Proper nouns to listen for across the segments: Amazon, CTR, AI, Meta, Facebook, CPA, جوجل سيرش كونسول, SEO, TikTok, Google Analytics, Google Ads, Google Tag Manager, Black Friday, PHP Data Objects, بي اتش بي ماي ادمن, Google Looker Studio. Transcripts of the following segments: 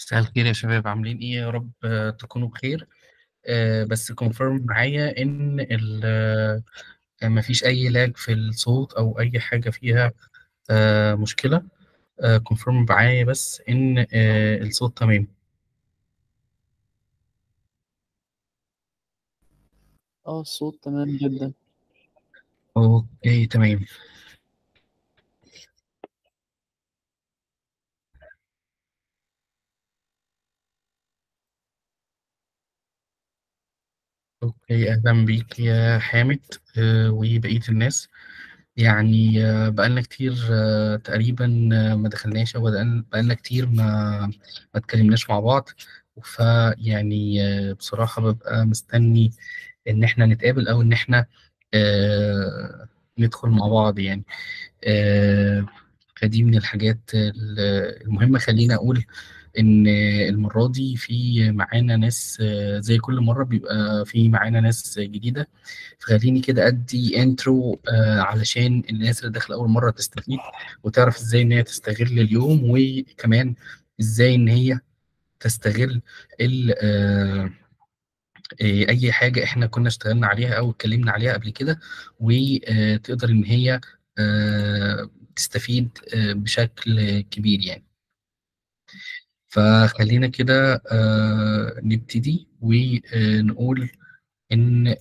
مساء الخير يا شباب، عاملين ايه؟ يا رب تكونوا بخير. بس كونفيرم معايا ان مفيش اي لاج في الصوت او اي حاجه فيها مشكله. كونفيرم معايا بس ان الصوت تمام. الصوت تمام جدا. اوكي تمام. اوكي، اهلا بيك يا حامد وبقيه الناس. يعني بقالنا كتير تقريبا ما دخلناش، او بقالنا كتير ما اتكلمناش مع بعض. فيعني بصراحه ببقى مستني ان احنا نتقابل، او ان احنا آه، ندخل مع بعض. يعني آه، فدي من الحاجات المهمة. خليني أقول إن المرة دي في معانا ناس، زي كل مرة بيبقى في معانا ناس جديدة. فخليني كده أدي انترو علشان الناس اللي داخلة أول مرة تستفيد وتعرف إزاي إن هي تستغل اليوم، وكمان إزاي إن هي تستغل ال آه، إيه، اي حاجه احنا كنا اشتغلنا عليها او اتكلمنا عليها قبل كده، وتقدر ان هي تستفيد بشكل كبير. يعني فخلينا كده نبتدي ونقول ان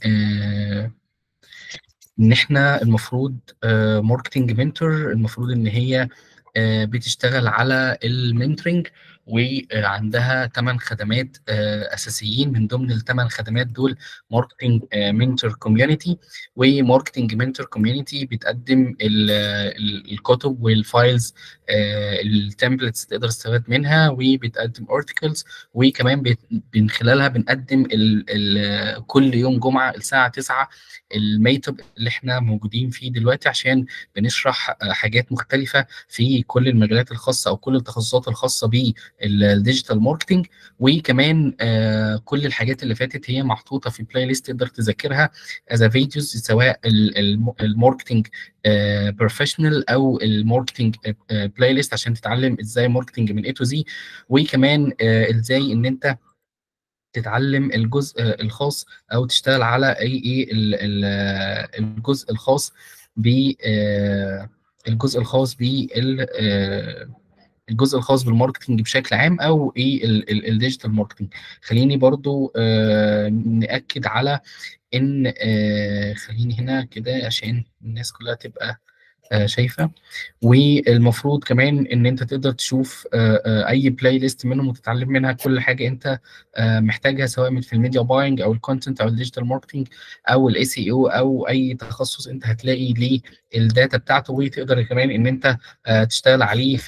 احنا المفروض ماركتنج منتور، المفروض ان هي بتشتغل على المنتورنج، وعندها 8 خدمات اساسيين. من ضمن ال 8 خدمات دول ماركتنج منتور كوميونتي، وماركتنج منتور كوميونتي بتقدم الكتب والفايلز، التمبلتس تقدر تستفاد منها، وبتقدم ارتكلز، وكمان من خلالها بنقدم كل يوم جمعه الساعه 9 الميت اب اللي احنا موجودين فيه دلوقتي، عشان بنشرح حاجات مختلفه في كل المجالات الخاصه او كل التخصصات الخاصه بالديجيتال ماركتنج. وكمان كل الحاجات اللي فاتت هي محطوطه في بلاي ليست تقدر تذاكرها از فيديوز، سواء الماركتنج بروفيشنال او الماركتنج بلاي ليست، عشان تتعلم ازاي ماركتنج من A to Z، وكمان ازاي ان انت تتعلم الجزء الخاص او تشتغل على ايه الجزء الخاص ب الجزء الخاص بال الجزء الخاص بالماركتنج بشكل عام، او ايه الديجيتال ماركتنج. خليني برضو نأكد على ان خليني هنا كده عشان الناس كلها تبقى شايفه. والمفروض كمان ان انت تقدر تشوف اي بلاي ليست منهم وتتعلم منها كل حاجه انت محتاجها، سواء في الميديا باينج او الكونتنت او الديجيتال ماركتنج او SEO او اي تخصص انت هتلاقي ليه الداتا بتاعته، وتقدر كمان ان انت تشتغل عليه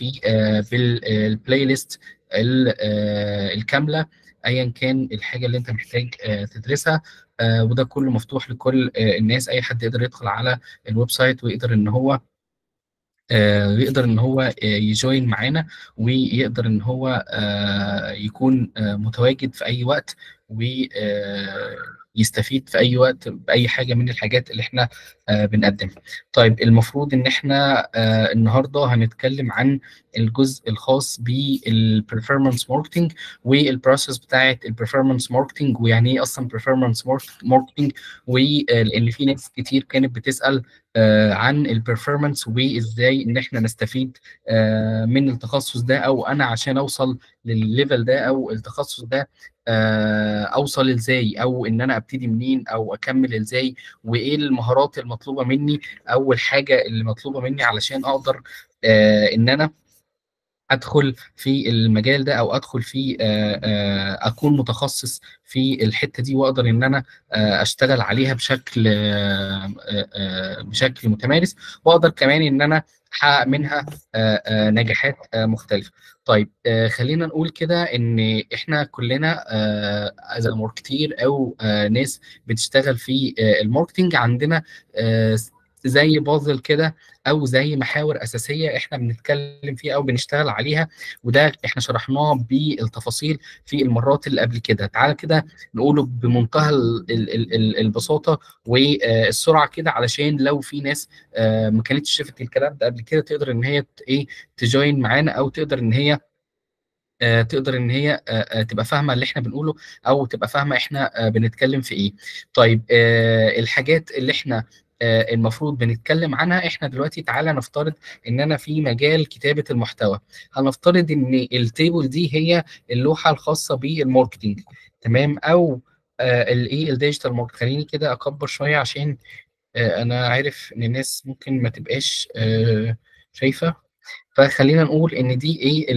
بالبلاي ليست الكامله ايا كان الحاجه اللي انت محتاج تدرسها. وده كله مفتوح لكل الناس. اي حد يقدر يدخل على الويب سايت ويقدر ان هو يجوين معانا، ويقدر ان هو يكون متواجد في اي وقت، ويستفيد في اي وقت باي حاجه من الحاجات اللي احنا بنقدمها. طيب، المفروض ان احنا النهارده هنتكلم عن الجزء الخاص بالبرفورمانس ماركتنج، والبروسيس بتاعه البرفورمانس ماركتنج، ويعني ايه اصلا برفورمانس ماركتنج، ولان في ناس كتير كانت بتسال عن البرفورمانس وازاي ان احنا نستفيد من التخصص ده، او انا عشان اوصل للليفل ده او التخصص ده اوصل ازاي، او ان انا ابتدي منين، او اكمل ازاي، وايه المهارات المطلوبه مني. اول حاجه اللي مطلوبه مني علشان اقدر ان انا ادخل في المجال ده، او ادخل في اكون متخصص في الحته دي، واقدر ان انا اشتغل عليها بشكل متمارس، واقدر كمان ان انا احقق منها نجاحات مختلفه. طيب، خلينا نقول كده ان احنا كلنا از ماركتير، او ناس بتشتغل في الماركتنج، عندنا زي بازل كده، او زي محاور اساسيه احنا بنتكلم فيها او بنشتغل عليها، وده احنا شرحناه بالتفاصيل في المرات اللي قبل كده. تعال كده نقوله بمنتهى البساطه والسرعه كده، علشان لو في ناس ما كانتش شافت الكلام ده قبل كده تقدر ان هي ايه تجوين معانا، او تقدر ان هي تقدر ان هي تبقى فاهمه اللي احنا بنقوله، او تبقى فاهمه احنا بنتكلم في ايه. طيب الحاجات اللي احنا المفروض بنتكلم عنها، احنا دلوقتي تعالى نفترض ان انا في مجال كتابه المحتوى، هنفترض ان التيبل دي هي اللوحه الخاصه بالماركتنج، تمام، او الايه الديجيتال ماركت. خليني كده اكبر شويه عشان انا عارف ان الناس ممكن ما تبقاش شايفه، فخلينا نقول ان دي ايه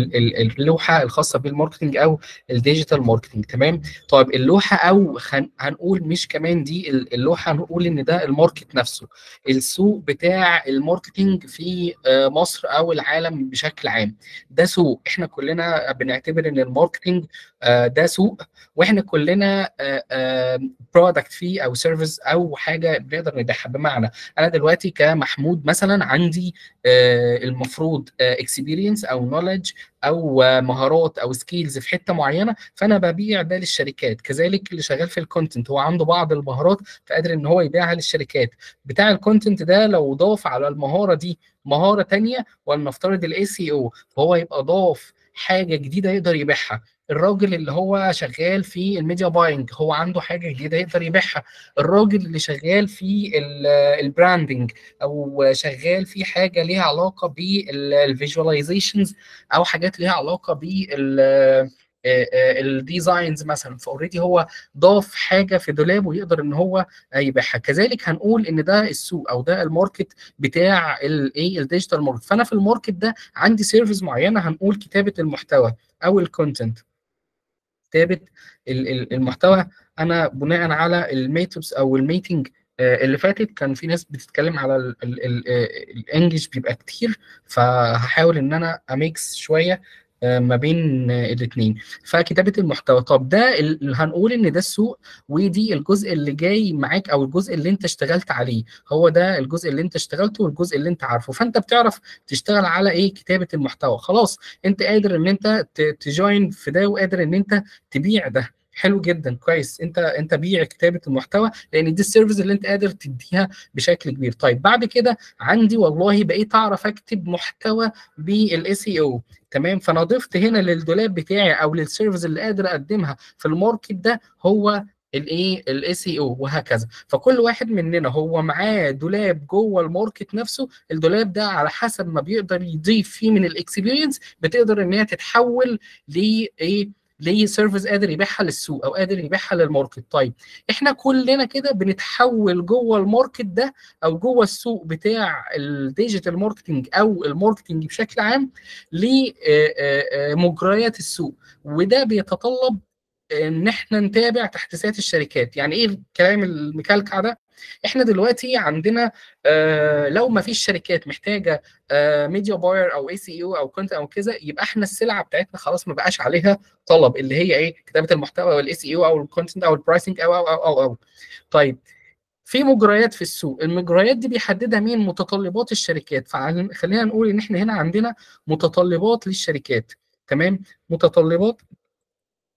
اللوحه الخاصه بالماركتنج او الديجيتال ماركتنج، تمام. طيب اللوحه، او هنقول مش كمان دي اللوحه، هنقول ان ده الماركت نفسه، السوق بتاع الماركتنج في مصر او العالم بشكل عام. ده سوق، احنا كلنا بنعتبر ان الماركتنج ده سوق، واحنا كلنا برودكت فيه او سيرفيس او حاجه بنقدر نبيعها. بمعنى انا دلوقتي كمحمود مثلا عندي المفروض اكسبيرينس او نوليدج او مهارات او سكيلز في حته معينه، فانا ببيع ده للشركات. كذلك اللي شغال في الكونتنت هو عنده بعض المهارات فقادر ان هو يبيعها للشركات. بتاع الكونتنت ده لو ضاف على المهاره دي مهاره ثانيه، ولنفترض الاي سي او، فهو يبقى ضاف حاجه جديده يقدر يبيعها. الراجل اللي هو شغال في الميديا باينج هو عنده حاجه جديده يقدر يبيعها. الراجل اللي شغال في البراندنج او شغال في حاجه ليها علاقه بالفيجواليزيشنز او حاجات ليها علاقه بال الديزاينز مثلا، فاوريدي هو ضاف حاجه في دولابه يقدر ان هو يبيعها. كذلك هنقول ان ده السوق او ده الماركت بتاع الايه الديجيتال ماركت. فانا في الماركت ده عندي سيرفيس معينه، هنقول كتابه المحتوى او الكونتنت. كتابه المحتوى، انا بناء على الميتوبس او الميتنج اللي فاتت كان في ناس بتتكلم على الانجليش بيبقى كتير، فهحاول ان انا اميكس شويه ما بين الاثنين. فكتابه المحتوى، طب ده هنقول ان ده السوق، ودي الجزء اللي جاي معاك او الجزء اللي انت اشتغلت عليه، هو ده الجزء اللي انت اشتغلته والجزء اللي انت عارفه. فانت بتعرف تشتغل على ايه؟ كتابه المحتوى. خلاص انت قادر ان انت تجوين في ده، وقادر ان انت تبيع ده. حلو جدا، كويس. انت بيع كتابه المحتوى، لان دي السيرفيس اللي انت قادر تديها بشكل كبير. طيب بعد كده عندي والله بقيت اعرف اكتب محتوى بالاس اي او، تمام، فانا ضفت هنا للدولاب بتاعي او للسيرفيس اللي قادر اقدمها في الماركت ده هو الايه الاس اي او، وهكذا. فكل واحد مننا هو معاه دولاب جوه الماركت نفسه، الدولاب ده على حسب ما بيقدر يضيف فيه من الاكسبيرينس بتقدر ان هي تتحول لايه، ليه سيرفيس قادر يبيعها للسوق او قادر يبيعها للماركت. طيب احنا كلنا كده بنتحول جوه الماركت ده او جوه السوق بتاع الديجيتال ماركتنج او الماركتنج بشكل عام لمجريات السوق، وده بيتطلب ان احنا نتابع تحديثات الشركات. يعني ايه الكلام المكلكع ده؟ احنا دلوقتي عندنا لو ما فيش شركات محتاجه ميديا باير او اي سي او او كونتنت او كذا، يبقى احنا السلعه بتاعتنا خلاص ما بقاش عليها طلب، اللي هي ايه؟ كتابه المحتوى والاي سي او او الكونتنت او البرايسنج او او او او. طيب في مجريات في السوق، المجريات دي بيحددها مين؟ متطلبات الشركات. فخلينا نقول ان احنا هنا عندنا متطلبات للشركات، تمام، متطلبات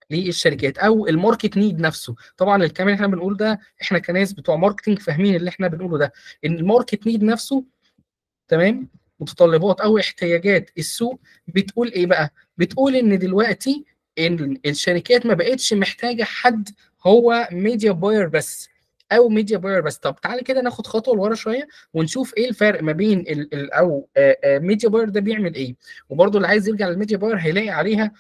للشركات او الماركت نيد نفسه. طبعا الكلام اللي احنا بنقول ده احنا كناس بتوع ماركتنج فاهمين اللي احنا بنقوله ده، ان الماركت نيد نفسه، تمام، متطلبات او احتياجات السوق بتقول ايه بقى؟ بتقول ان دلوقتي ان الشركات ما بقتش محتاجه حد هو ميديا باير بس او ميديا باير بس. طب تعالى كده ناخد خطوه لورا شويه ونشوف ايه الفرق ما بين ال او ميديا باير ده بيعمل ايه. وبرده اللي عايز يرجع للميديا باير هيلاقي عليها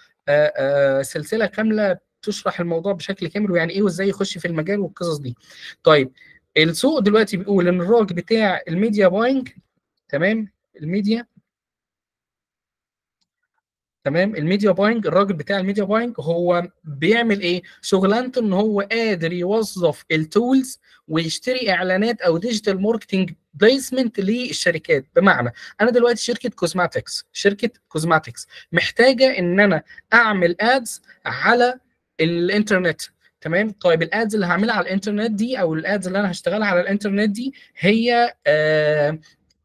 سلسله كامله تشرح الموضوع بشكل كامل، ويعني ايه وازاي يخش في المجال والقصص دي. طيب السوق دلوقتي بيقول ان الراجل بتاع الميديا باينج، تمام، الميديا، تمام، الميديا باينج، الراجل بتاع الميديا باينج هو بيعمل ايه؟ شغلانته ان هو قادر يوظف التولز ويشتري اعلانات او ديجيتال ماركتنج بلايسمنت للشركات. بمعنى انا دلوقتي شركه كوزماتكس، محتاجه ان انا اعمل ادز على الانترنت، تمام. طيب الادز اللي هعملها على الانترنت دي او الادز اللي انا هشتغلها على الانترنت دي هي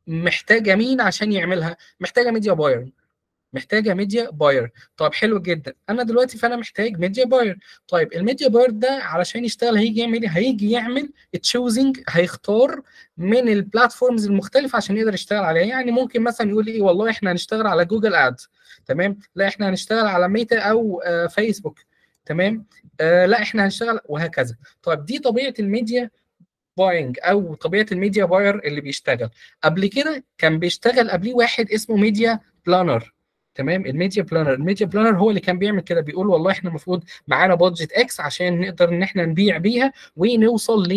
محتاجه مين عشان يعملها؟ محتاجه ميديا باير، طب حلو جدا، انا دلوقتي فانا محتاج ميديا باير. طيب الميديا باير ده علشان يشتغل هيجي يعمل تشوزنج، هيختار من البلاتفورمز المختلفه عشان يقدر يشتغل عليها. يعني ممكن مثلا يقول ايه؟ والله احنا هنشتغل على جوجل ادز، تمام. لا احنا هنشتغل على ميتا او فيسبوك، تمام. لا احنا هنشتغل، وهكذا. طيب دي طبيعه الميديا باينج او طبيعه الميديا باير اللي بيشتغل. قبل كده كان بيشتغل قبليه واحد اسمه ميديا بلانر، تمام. الميديا بلانر، الميديا بلانر هو اللي كان بيعمل كده، بيقول والله احنا المفروض معانا بادجت اكس عشان نقدر ان احنا نبيع بيها ونوصل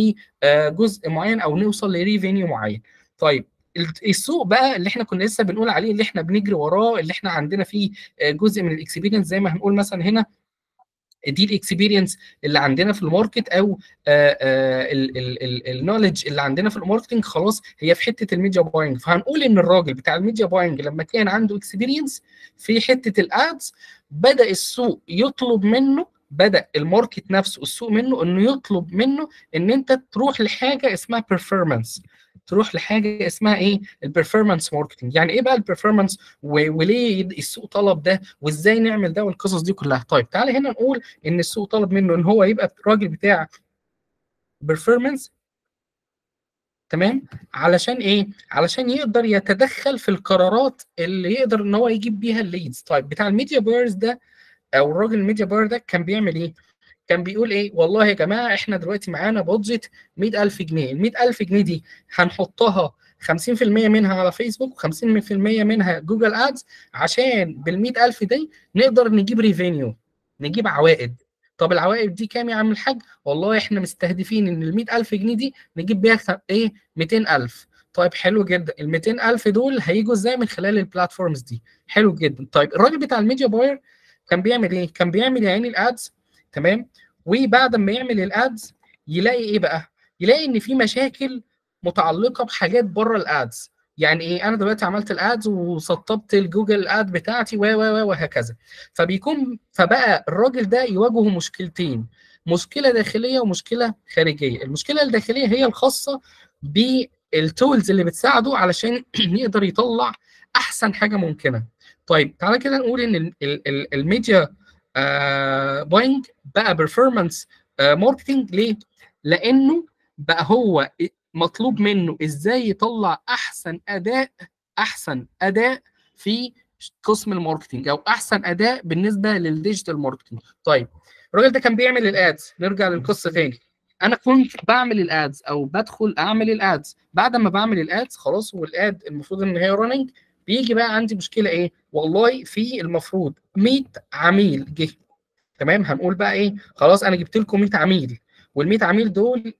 لجزء معين او نوصل لريفينيو معين. طيب السوق بقى اللي احنا كنا لسه بنقول عليه، اللي احنا بنجري وراه، اللي احنا عندنا فيه جزء من الاكسبيرينس، زي ما هنقول مثلا هنا دي الاكسبيرينس اللي عندنا في الماركت، او النوليدج اللي عندنا في الماركتنج، خلاص هي في حته الميديا باينج. فهنقول ان الراجل بتاع الميديا باينج لما كان عنده اكسبيرينس في حته الادز، بدا السوق يطلب منه، بدا الماركت نفسه السوق منه انه يطلب منه ان انت تروح لحاجه اسمها بيرفورمانس، تروح لحاجه اسمها ايه؟ البرفورمانس ماركتنج. يعني ايه بقى البرفورمانس وليه السوق طلب ده وازاي نعمل ده والقصص دي كلها. طيب تعالى هنا نقول ان السوق طلب منه ان هو يبقى راجل بتاع برفورمانس، تمام؟ علشان ايه؟ علشان يقدر يتدخل في القرارات اللي يقدر ان هو يجيب بيها الليدز. طيب بتاع الميديا بايرز ده او الراجل الميديا باير ده كان بيعمل ايه؟ كان بيقول ايه؟ والله يا جماعه احنا دلوقتي معانا بادجت 100,000 جنيه، ال 100,000 جنيه دي هنحطها 50% منها على فيسبوك و50% منها جوجل ادز، عشان بال 100,000 دي نقدر نجيب ريفينيو، نجيب عوائد. طب العوائد دي كام يا عم الحاج؟ والله احنا مستهدفين ان ال 100,000 جنيه دي نجيب بيها ايه؟ 200,000. طيب حلو جدا، ال 200,000 دول هيجوا ازاي؟ من خلال البلاتفورمز دي. حلو جدا. طيب الراجل بتاع الميديا باير كان بيعمل ايه؟ كان بيعمل يا عيني الادز، تمام. وبعد ما يعمل الادز يلاقي ايه بقى؟ يلاقي ان في مشاكل متعلقه بحاجات بره الادز. يعني ايه؟ انا دلوقتي عملت الادز وسطبت الجوجل اد بتاعتي وهكذا. فبقى الراجل ده يواجهه مشكلتين، مشكله داخليه ومشكله خارجيه. المشكله الداخليه هي الخاصه بالتولز اللي بتساعده علشان يقدر يطلع احسن حاجه ممكنه. طيب تعالى كده نقول ان الميديا باينج بقى بيرفورمانس ماركتنج. ليه؟ لانه بقى هو مطلوب منه ازاي يطلع احسن اداء في قسم الماركتنج، او احسن اداء بالنسبه للديجيتال ماركتنج. طيب الراجل ده كان بيعمل الادز. نرجع للقصه تاني. انا كنت بعمل الادز او بدخل اعمل الادز. بعد ما بعمل الادز خلاص، والاد المفروض ان هي راننج، بيجي بقى عندي مشكله ايه؟ والله في المفروض 100 عميل جه، تمام. هنقول بقى ايه؟ خلاص انا جبت لكم 100 عميل، وال 100 عميل دول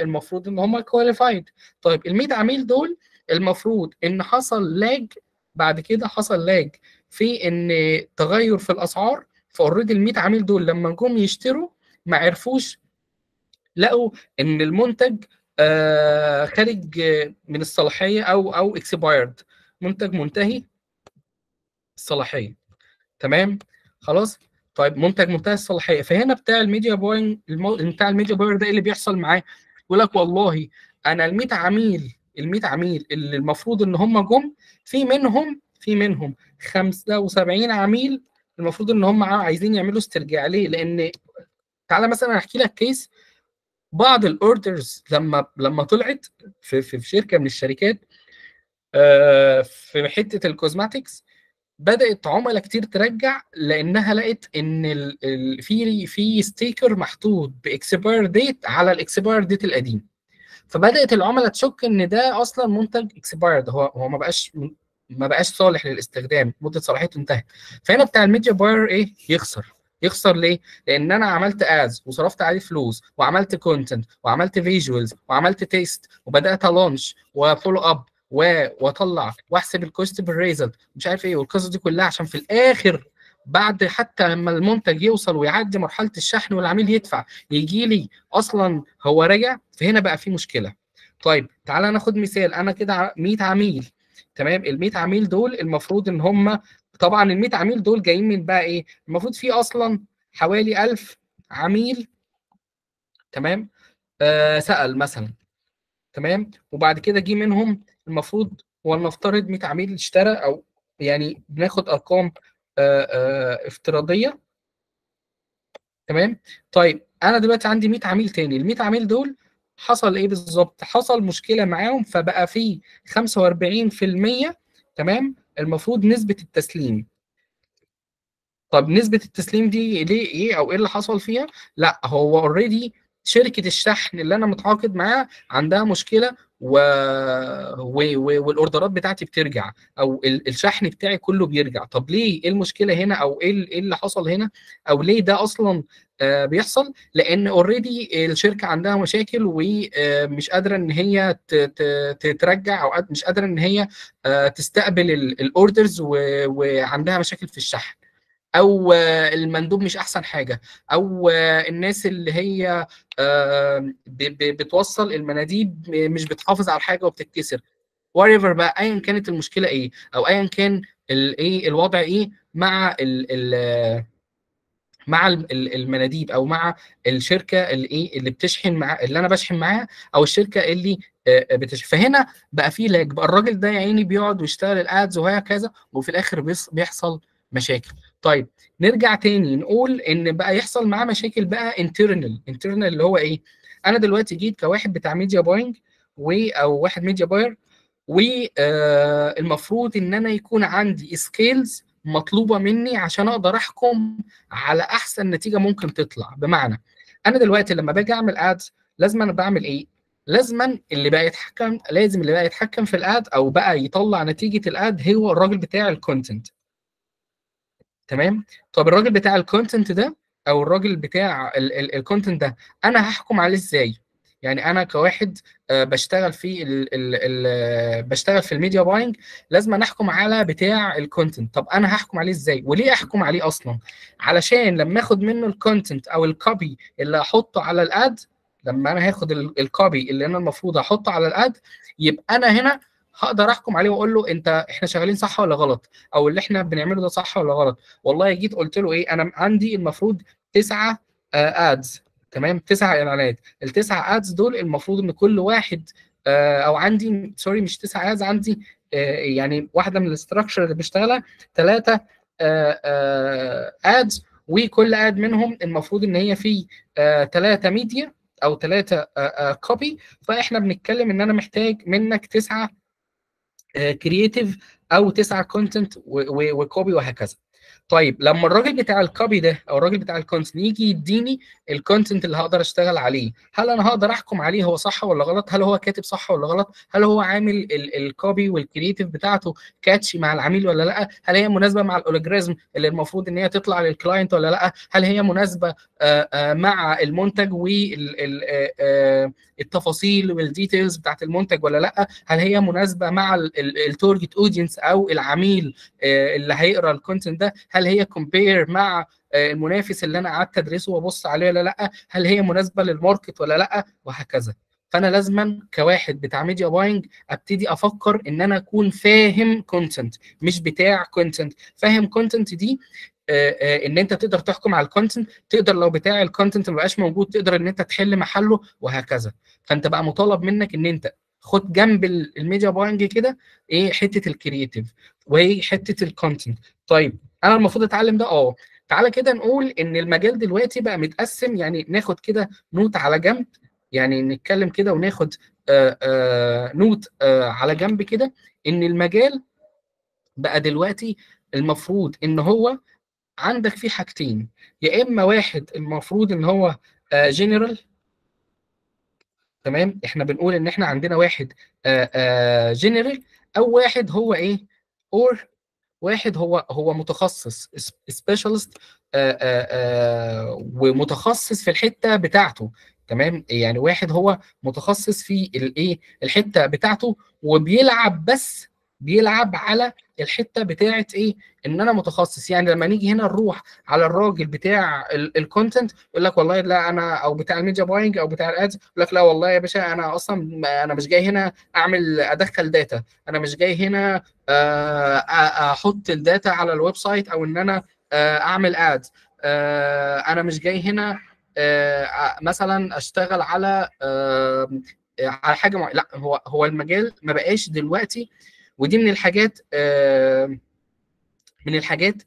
المفروض ان هم كواليفايد. طيب ال 100 عميل دول المفروض ان حصل لاج، بعد كده حصل لاج في ان تغير في الاسعار. فاوريدي ال 100 عميل دول لما جم يشتروا ما عرفوش، لقوا ان المنتج خارج من الصلاحيه او اكسبايرد، منتج منتهي الصلاحيه، تمام. خلاص. طيب منتج منتهي الصلاحيه، فهنا بتاع الميديا باينج بتاع الميديا باير ده اللي بيحصل معاه، يقول لك والله انا ال 100 عميل اللي المفروض ان هم جم، في منهم 75 عميل المفروض ان هم عايزين يعملوا استرجاع. ليه؟ لان تعالى مثلا احكي لك كيس. بعض الاوردرز لما طلعت في شركه من الشركات في حته الكوزماتكس، بدات عملاء كتير ترجع، لانها لقت ان في ستيكر محطوط باكسباير ديت على الاكسباير ديت القديم. فبدات العملاء تشك ان ده اصلا منتج اكسبايرد، هو ما بقاش صالح للاستخدام، مده صلاحيته انتهت. فهنا بتاع الميديا باير ايه؟ يخسر. ليه؟ لان انا عملت ادز وصرفت عليه فلوس، وعملت كونتنت، وعملت فيجوالز، وعملت تيست، وبدات لانش وفولو اب واطلع واحسب الكوست بالريزلت، مش عارف ايه والقصص دي كلها، عشان في الاخر بعد حتى لما المنتج يوصل ويعدي مرحله الشحن والعميل يدفع، يجي لي اصلا هو راجع. فهنا بقى في مشكله. طيب تعالى ناخد مثال. انا كده 100 عميل، تمام. ال 100 عميل دول المفروض ان هم، طبعا ال 100 عميل دول جايين من بقى ايه؟ المفروض في اصلا حوالي 1000 عميل، تمام، سأل مثلا، تمام. وبعد كده جه منهم المفروض، ولنفترض 100 عميل اشترى، او يعني بناخد ارقام افتراضيه، تمام. طيب انا دلوقتي عندي 100 عميل تاني. ال 100 عميل دول حصل ايه بالظبط؟ حصل مشكله معاهم، فبقى في 45%، تمام، المفروض نسبه التسليم. طب نسبه التسليم دي ليه ايه او ايه اللي حصل فيها؟ لا هو اوريدي شركه الشحن اللي انا متعاقد معاها عندها مشكله والاوردرات بتاعتي بترجع او الشحن بتاعي كله بيرجع. طب ليه ايه المشكله هنا او ايه اللي حصل هنا او ليه ده اصلا بيحصل؟ لان اوريدي الشركه عندها مشاكل ومش قادره ان هي تترجع او مش قادره ان هي تستقبل الاوردرز وعندها مشاكل في الشحن، او المندوب مش احسن حاجه، او الناس اللي هي بتوصل المناديب مش بتحافظ على حاجه وبتتكسر. whatever بقى ايا كانت المشكله ايه او ايا كان ايه الوضع ايه مع المناديب او مع الشركه اللي بتشحن مع اللي انا بشحن معاها او الشركه اللي بتشحن. فهنا بقى في لاج، بقى الراجل ده يا عيني بيقعد ويشتغل الادز وهكذا وفي الاخر بيحصل مشاكل. طيب نرجع تاني نقول ان بقى يحصل معاه مشاكل بقى انترنال اللي هو ايه؟ انا دلوقتي جيت كواحد بتاع ميديا باينج او واحد ميديا باير، والمفروض ان انا يكون عندي سكيلز مطلوبه مني عشان اقدر احكم على احسن نتيجه ممكن تطلع. بمعنى انا دلوقتي لما باجي اعمل ادز لازم انا بعمل ايه؟ لازم اللي بقى يتحكم في الاد او بقى يطلع نتيجه الاد هو الراجل بتاع الكونتنت. تمام؟ طب الراجل بتاع الكونتنت ده او الراجل بتاع الكونتنت ده انا هحكم عليه ازاي؟ يعني انا كواحد بشتغل في الميديا باينج لازم أنا احكم على بتاع الكونتنت. طب انا هحكم عليه ازاي؟ وليه احكم عليه اصلا؟ علشان لما اخد منه الكونتنت او الكوبي اللي هحطه على الاد، لما انا هاخد الكوبي اللي انا المفروض احطه على الاد، يبقى انا هنا هقدر احكم عليه واقول له احنا شغالين صح ولا غلط، او اللي احنا بنعمله ده صح ولا غلط. والله جيت قلت له ايه، انا عندي المفروض 9 ادز، تمام، 9 اعلانات، ال9 ادز دول المفروض ان كل واحد او عندي سوري مش 9 ادز، عندي يعني واحده من الاستراكشر اللي بشتغلها 3 ادز، وكل اد منهم المفروض ان هي فيه 3 ميديا او 3 كوبي، فاحنا بنتكلم ان انا محتاج منك 9 كرييتيف او 9 كونتنت وكوبي وهكذا. طيب لما الراجل بتاع الكوبي ده او الراجل بتاع الكونتنت يجي يديني الكونتنت اللي هقدر اشتغل عليه، هل انا هقدر احكم عليه هو صح ولا غلط؟ هل هو كاتب صح ولا غلط؟ هل هو عامل الكوبي والكرييتيف بتاعته كاتش مع العميل ولا لا؟ هل هي مناسبه مع الاولوجرازم اللي المفروض ان هي تطلع للكلاينت ولا لا؟ هل هي مناسبه مع المنتج والتفاصيل والديتيلز بتاعت المنتج ولا لا؟ هل هي مناسبه مع التارجت اودينس او العميل اللي هيقرا الكونتنت ده؟ هل هي كومبير مع المنافس اللي انا قعدت ادرسه وابص عليه ولا لا؟ هل هي مناسبه للماركت ولا لا؟ وهكذا. فانا لازما كواحد بتاع ميديا باينج ابتدي افكر ان انا اكون فاهم كونتنت مش بتاع كونتنت. فاهم كونتنت دي ان انت تقدر تحكم على الكونتنت، تقدر لو بتاع الكونتنت ما بقاش موجود تقدر ان انت تحل محله وهكذا. فانت بقى مطالب منك ان انت خد جنب الميديا باينج كده ايه حته الكرييتيف وايه حته الكونتنت. طيب انا المفروض اتعلم ده. تعالى كده نقول ان المجال دلوقتي بقى متقسم، يعني ناخد كده نوت على جنب، يعني نتكلم كده وناخد نوت على جنب كده، ان المجال بقى دلوقتي المفروض ان هو عندك فيه حاجتين، يا اما واحد المفروض ان هو جنرال، تمام، احنا بنقول ان احنا عندنا واحد جنرال، او واحد هو ايه اور واحد هو متخصص سبيشالست ومتخصص في الحته بتاعته، تمام، يعني واحد هو متخصص في الايه الحته بتاعته وبيلعب بس بيلعب على الحته بتاعه ايه ان انا متخصص. يعني لما نيجي هنا نروح على الراجل بتاع الكونتنت يقول لك والله لا انا، او بتاع الميديا باينج او بتاع الادز يقول لك لا والله يا باشا انا اصلا انا مش جاي هنا اعمل ادخل داتا، انا مش جاي هنا احط الداتا على الويب سايت او ان انا اعمل ادز، انا مش جاي هنا مثلا اشتغل على حاجه معينه. لا هو المجال ما بقاش دلوقتي، ودي من الحاجات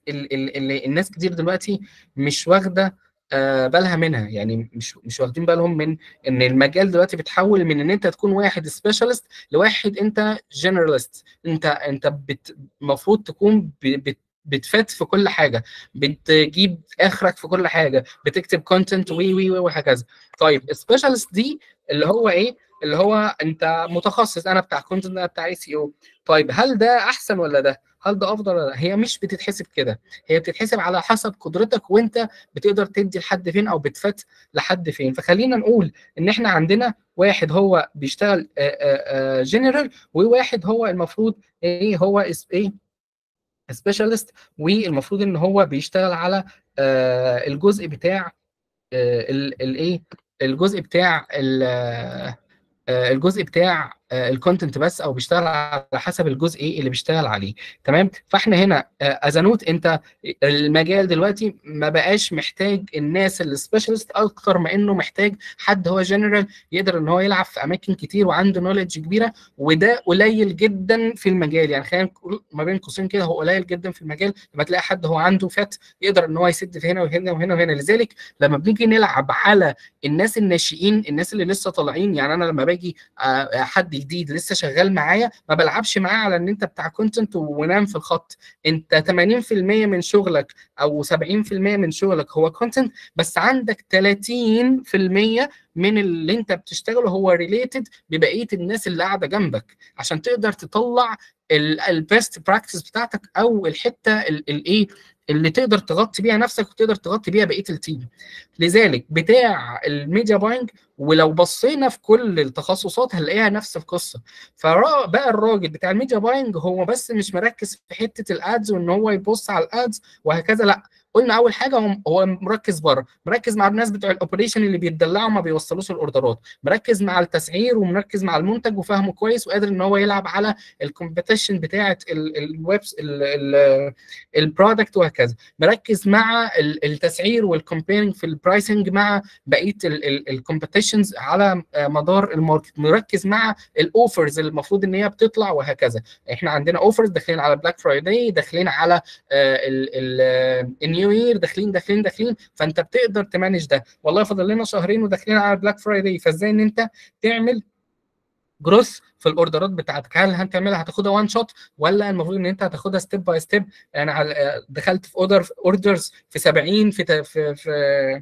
اللي الناس كتير دلوقتي مش واخده بالها منها، يعني مش واخدين بالهم من ان المجال دلوقتي بيتحول من ان انت تكون واحد سبيشالست لواحد انت جنرالست. انت المفروض تكون بتفت في كل حاجه، بتجيب اخرك في كل حاجه، بتكتب كونتنت وي وهكذا. طيب السبيشالست دي اللي هو ايه؟ اللي هو انت متخصص، انا بتاع كونتنت، انا بتاع SEO. طيب هل ده احسن ولا ده؟ هل ده افضل ولا لا؟ هي مش بتتحسب كده، هي بتتحسب على حسب قدرتك وانت بتقدر تدي لحد فين او بتفت لحد فين. فخلينا نقول ان احنا عندنا واحد هو بيشتغل جنرال، وواحد هو المفروض ايه؟ هو ايه؟ سبيشالست، والمفروض ان هو بيشتغل على الجزء بتاع الايه، الجزء بتاع الجزء بتاع الكونتنت بس، او بيشتغل على حسب الجزء ايه اللي بيشتغل عليه. تمام. فاحنا هنا ازنوت انت المجال دلوقتي ما بقاش محتاج الناس السبيشالست اكتر ما انه محتاج حد هو جنرال يقدر ان هو يلعب في اماكن كتير وعنده نوليدج كبيره، وده قليل جدا في المجال. يعني خلينا نقول ما بين قوسين كده، هو قليل جدا في المجال لما تلاقي حد هو عنده فات يقدر ان هو يسد في هنا وهنا وهنا وهنا. لذلك لما بنيجي نلعب على الناس الناشئين، الناس اللي لسه طالعين، يعني انا لما باجي حد جديد لسه شغال معايا ما بلعبش معاه على ان انت بتاع كونتنت ونام في الخط. انت 80% من شغلك او 70% من شغلك هو كونتنت، بس عندك 30% من اللي انت بتشتغله هو ريليتد ببقيه الناس اللي قاعده جنبك، عشان تقدر تطلع البيست براكتس بتاعتك، او الحته الايه اللي تقدر تغطي بيها نفسك وتقدر تغطي بيها بقيه التيم. لذلك بتاع الميديا باينج، ولو بصينا في كل التخصصات هنلاقيها نفس القصه. فبقى الراجل بتاع الميديا باينج هو بس مش مركز في حته الادز وان هو يبص على الادز وهكذا، لا، قلنا اول حاجه هو مركز بره، مركز مع الناس بتوع الاوبريشن اللي بيتدلعوا وما بيوصلوش الاوردرات، مركز مع التسعير ومركز مع المنتج وفاهمه كويس وقادر ان هو يلعب على الكومبيتيشن بتاعه الويبس البرودكت وهكذا، مركز مع التسعير والكومبيرنج في البرايسنج مع بقيه الكومبيتيشنز على مدار الماركت، مركز مع الاوفرز اللي المفروض ان هي بتطلع وهكذا. احنا عندنا اوفرز داخلين على بلاك فرايداي، داخلين على يير، داخلين، فانت بتقدر تمانج ده. والله فاضل لنا شهرين وداخلين على بلاك فرايداي، فازاي ان انت تعمل جروث في الاوردرات بتاعتك؟ هل هتعملها هتاخدها وان شوت، ولا المفروض ان انت هتاخدها ستيب باي ستيب؟ انا دخلت في اوردرز في 70 في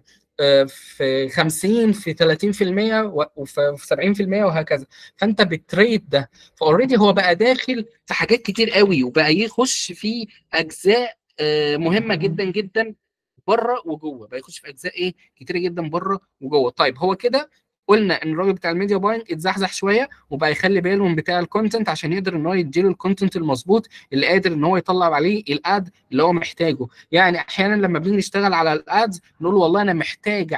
50 في 30% وفي 70% وهكذا، فانت بتريد ده. فاوريدي هو بقى داخل في حاجات كتير قوي، وبقى يخش في اجزاء مهمه جدا جدا بره وجوه، بيخش في اجزاء ايه كتير جدا بره وجوه. طيب هو كده قلنا ان الراجل بتاع الميديا باينج اتزحزح شويه وبقى يخلي باله من بتاع الكونتنت عشان يقدر ان هو يديله الكونتنت المظبوط اللي قادر ان هو يطلع عليه الاد اللي هو محتاجه. يعني احيانا لما بنيجي نشتغل على الادز نقول والله انا محتاج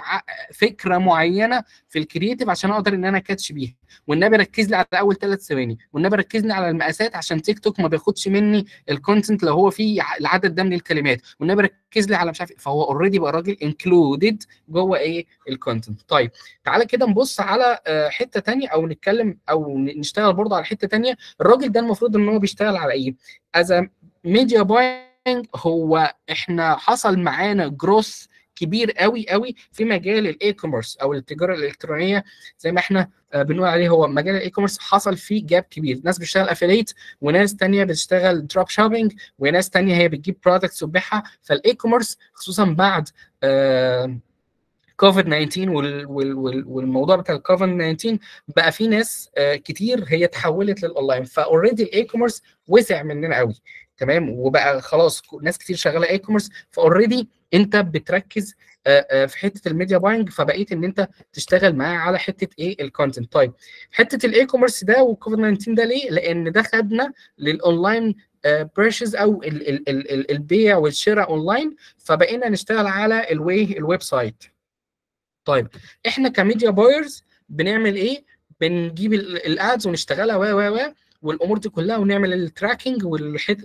فكره معينه في الكرييتيف عشان اقدر ان انا كاتش بيها، والنبي ركز لي على اول 3 ثواني، والنبي ركز لي على المقاسات عشان تيك توك ما بياخدش مني الكونتنت لو هو فيه العدد ده من الكلمات، والنبي ركز لي على مش عارف. فهو اوريدي بقى راجل انكلودد جوه ايه؟ الكونتنت. طيب تعالى كده نبص على حته ثانيه، او نتكلم او نشتغل برضه على حته ثانيه. الراجل ده المفروض ان هو بيشتغل على ايه؟ از ميديا باينج هو احنا حصل معانا جروث كبير قوي قوي في مجال الاي كوميرس او التجاره الالكترونيه، زي ما احنا بنقول عليه هو مجال الاي كوميرس حصل فيه جاب كبير. ناس بتشتغل افيليت، وناس ثانيه بتشتغل دروب شوبينج، وناس ثانيه هي بتجيب برودكتس وتبيعها. فالاي كوميرس خصوصا بعد كوفيد 19 والموضوع بتاع الكوفيد 19 بقى في ناس كتير هي تحولت للاونلاين، فاوريدي الاي كوميرس وسع مننا قوي. تمام. وبقى خلاص ناس كتير شغاله اي كوميرس، فاوريدي انت بتركز في حته الميديا باينج، فبقيت ان انت تشتغل معاه على حته ايه؟ الكونتنت. طيب حته الاي كوميرس ده والكوفيد 19 ده ليه؟ لان ده خدنا للاونلاين بيرشز او البيع والشراء اونلاين، فبقينا نشتغل على الويب سايت. طيب احنا كميديا بايرز بنعمل ايه؟ بنجيب الادز ونشتغلها والامور دي كلها، ونعمل التراكنج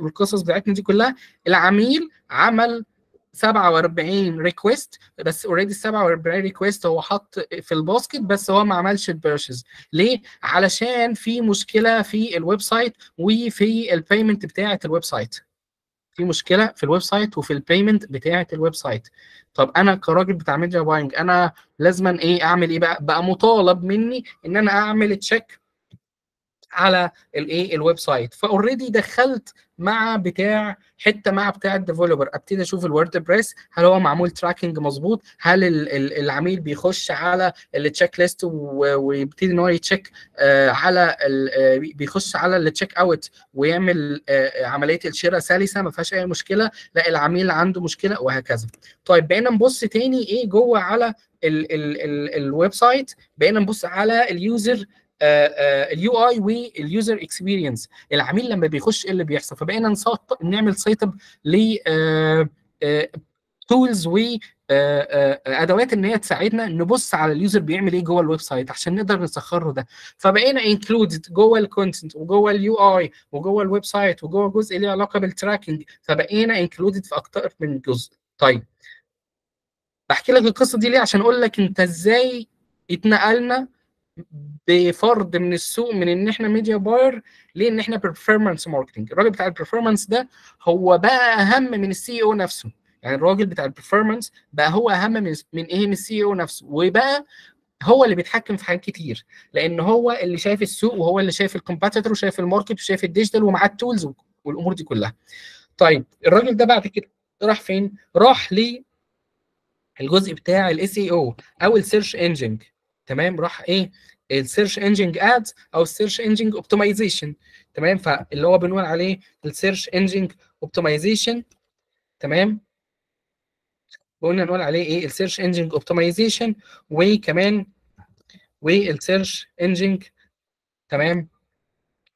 والقصص بتاعتنا دي كلها. العميل عمل 47 ريكويست، بس اوريدي ال 47 ريكويست هو حط في الباسكت، بس هو ما عملش البيرشز. ليه؟ علشان في مشكله في الويب سايت وفي البيمنت بتاعه الويب سايت. في مشكله في الويب سايت وفي البيمنت بتاعه الويب سايت. طب انا كراجل بتاع ميديا باينج انا لازما ايه؟ اعمل ايه بقى؟ بقى مطالب مني ان انا اعمل تشيك على الايه الويب سايت. فاوريدي دخلت مع بتاع حته مع بتاع الديفلوبر، ابتدي اشوف الورد بريس هل هو معمول تراكنج مظبوط، هل العميل بيخش على التشيك ليست ويبتدي ان هو يتشيك على بيخش على التشيك اوت ويعمل عمليه الشراء سلسه ما فيهاش اي مشكله، لا العميل عنده مشكله وهكذا. طيب بقينا نبص تاني ايه جوه على الويب سايت، بقينا نبص على اليوزر اليو اي واليوزر اكسبيرينس، العميل لما بيخش ايه اللي بيحصل. فبقينا نعمل سايت اب ل تولز وادوات ان هي تساعدنا نبص على اليوزر بيعمل ايه جوه الويب سايت عشان نقدر نسخره ده. فبقينا انكلودد جوه الكونتنت وجوه اليو اي وجوه الويب سايت وجوه جزء ليه علاقه بالتراكنج، فبقينا انكلودد في اكتر من جزء. طيب بحكي لك القصه دي ليه؟ عشان اقول لك انت ازاي اتنقلنا بفرض من السوق من ان احنا ميديا باير لان احنا برفورمانس ماركتنج. الراجل بتاع البرفورمانس ده هو بقى اهم من السي او نفسه، يعني الراجل بتاع البرفورمانس بقى هو اهم من ايه من السي او نفسه، وبقى هو اللي بيتحكم في حاجات كتير لان هو اللي شايف السوق وهو اللي شايف الكومبيتيتور وشايف الماركت وشايف الديجيتال ومعاه التولز والامور دي كلها. طيب الراجل ده بعد كده راح فين؟ راح للجزء بتاع الاس اي او او السيرش انجن، تمام؟ راح ايه السيرش انجن ادز او السيرش انجن اوبتمايزيشن، تمام؟ فاللي هو بنقول عليه السيرش انجن اوبتمايزيشن، تمام؟ قلنا نقول عليه ايه السيرش انجن اوبتمايزيشن وكمان والسيرش انجن، تمام؟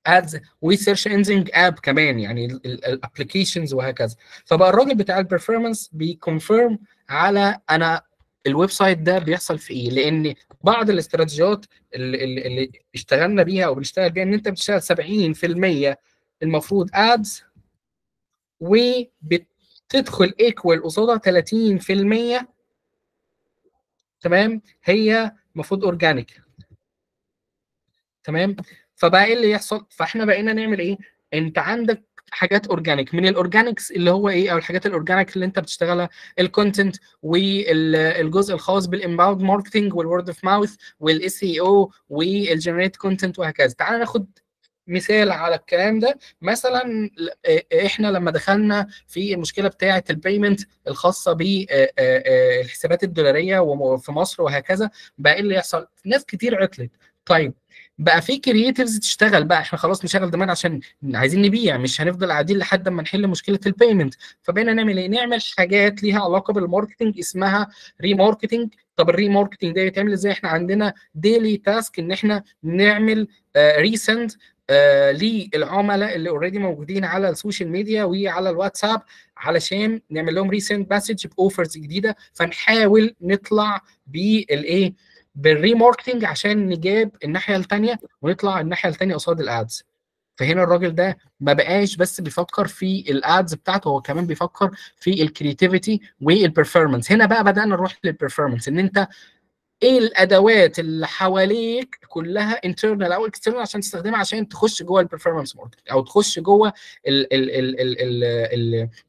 ادز وسيرش انجن اب كمان، يعني الابلكيشنز وهكذا. فبقى الراجل بتاع البرفورمانس بيكونفيرم على انا الويب سايت ده بيحصل في ايه، لان بعض الاستراتيجيات اللي اشتغلنا بيها او بنشتغل بيها ان انت بتشتغل 70% المفروض ادز وبتدخل ايكوال قصادها 30%، تمام؟ هي المفروض اورجانيك، تمام؟ فبقى ايه اللي يحصل؟ فاحنا بقينا نعمل ايه؟ انت عندك حاجات اورجانيك، من الاورجانيكس اللي هو ايه او الحاجات الاورجانيك اللي انت بتشتغلها الكونتنت والجزء الخاص بالانباوند ماركتنج والورد اوف ماوث والاس اي او والجنريت كونتنت وهكذا. تعال ناخد مثال على الكلام ده. مثلا احنا لما دخلنا في المشكله بتاعه البيمنت الخاصه بالحسابات الدولاريه وفي مصر وهكذا، بقى ايه اللي يحصل؟ ناس كتير عطلت. طيب بقى في كرييتيفز تشتغل، بقى احنا خلاص نشغل دماغنا عشان عايزين نبيع، مش هنفضل قاعدين لحد ما نحل مشكله البيمنت. فبقينا نعمل ايه؟ نعمل حاجات ليها علاقه بالماركتنج اسمها ريماركتنج. طب الريماركتنج ده يتعمل ازاي؟ احنا عندنا ديلي تاسك ان احنا نعمل ريسند للعملاء اللي اوريدي موجودين على السوشيال ميديا وعلى الواتساب علشان نعمل لهم ريسند مسج باوفرز جديده، فنحاول نطلع بالايه بالريماركتنج عشان نجاب الناحيه الثانيه ونطلع الناحيه الثانيه قصاد الادز. فهنا الراجل ده ما بقاش بس بيفكر في الادز بتاعته، هو كمان بيفكر في الكريتيفيتي والبرفورمانس. هنا بقى بدانا نروح للبرفورمانس، ان انت ايه الادوات اللي حواليك كلها انترنال او اكسترنال عشان تستخدمها عشان تخش جوه البرفورمانس ماركت او تخش جوه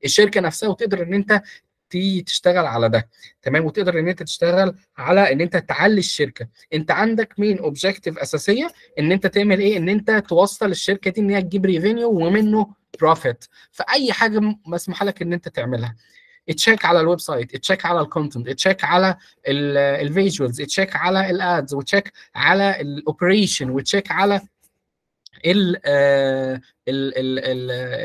الشركه نفسها وتقدر ان انت تشتغل على ده، تمام؟ وتقدر ان انت تشتغل على ان انت تعلي الشركه. انت عندك مين اوبجيكتيف اساسيه ان انت تعمل ايه؟ ان انت توصل الشركه دي ان هي تجيب ريفينيو ومنه بروفيت، فاي حاجه مسموحه لك ان انت تعملها. تشيك على الويب سايت، تشيك على الكونتنت، تشيك على الفيجوالز، تشيك على الادز، وتشيك على الاوبريشن، وتشيك على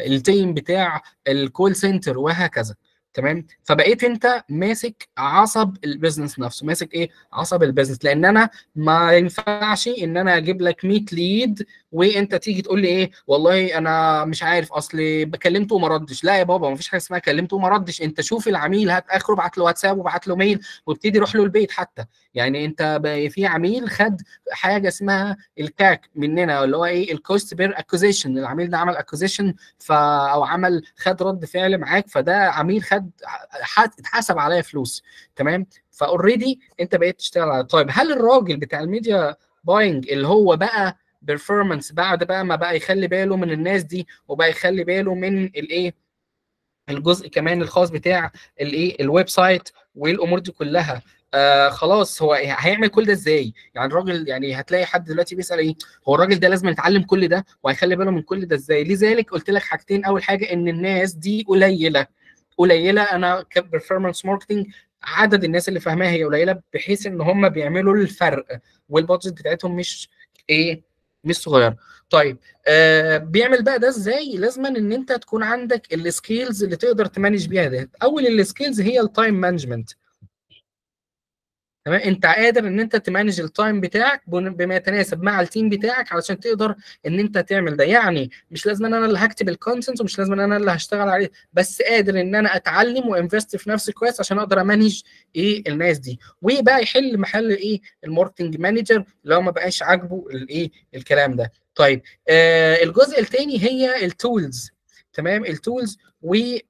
التيم بتاع الكول سنتر وهكذا، تمام؟ فبقيت انت ماسك عصب البيزنس نفسه، ماسك ايه؟ عصب البيزنس. لان انا ما ينفعش ان انا اجيب لك 100 ليد وانت تيجي تقول لي ايه؟ والله انا مش عارف اصل كلمته وما ردش. لا يا بابا، ما فيش حاجه اسمها كلمته وما ردش. انت شوف العميل، هات اخره، ابعت له واتساب وابعت له ميل وابتدي روح له البيت حتى. يعني انت في عميل خد حاجه اسمها الكاك مننا اللي هو ايه؟ الكوست بير اكوزيشن. العميل ده عمل اكوزيشن او عمل خد رد فعل معاك، فده عميل خد اتحسب عليا فلوس، تمام؟ فاوريدي انت بقيت تشتغل على. طيب هل الراجل بتاع الميديا باينج اللي هو بقى بيرفورمانس بعد بقى ما بقى يخلي باله من الناس دي وبقى يخلي باله من الايه الجزء كمان الخاص بتاع الايه الويب سايت والامور دي كلها، خلاص هو هيعمل كل ده ازاي؟ يعني الراجل، يعني هتلاقي حد دلوقتي بيسال ايه؟ هو الراجل ده لازم يتعلم كل ده وهيخلي باله من كل ده ازاي؟ لذلك قلت لك حاجتين، اول حاجه ان الناس دي قليله انا كبرفورمانس ماركتنج عدد الناس اللي فاهماها هي قليله، بحيث ان هم بيعملوا الفرق والبادجت بتاعتهم مش مش صغيره. طيب بيعمل بقى ده ازاي؟ لازما ان انت تكون عندك السكيلز اللي تقدر تمانج بيها ده. اول السكيلز هي التايم مانجمنت، تمام؟ انت قادر ان انت تمانج التايم بتاعك بما يتناسب مع التيم بتاعك علشان تقدر ان انت تعمل ده. يعني مش لازم انا اللي هكتب الكونتنت ومش لازم انا اللي هشتغل عليه، بس قادر ان انا اتعلم وانفست في نفسي كويس عشان اقدر امانج الناس دي. وبقى يحل محل الماركتنج مانجر لو ما بقاش عاجبه الكلام ده. طيب الجزء الثاني هي التولز، تمام؟ التولز ومن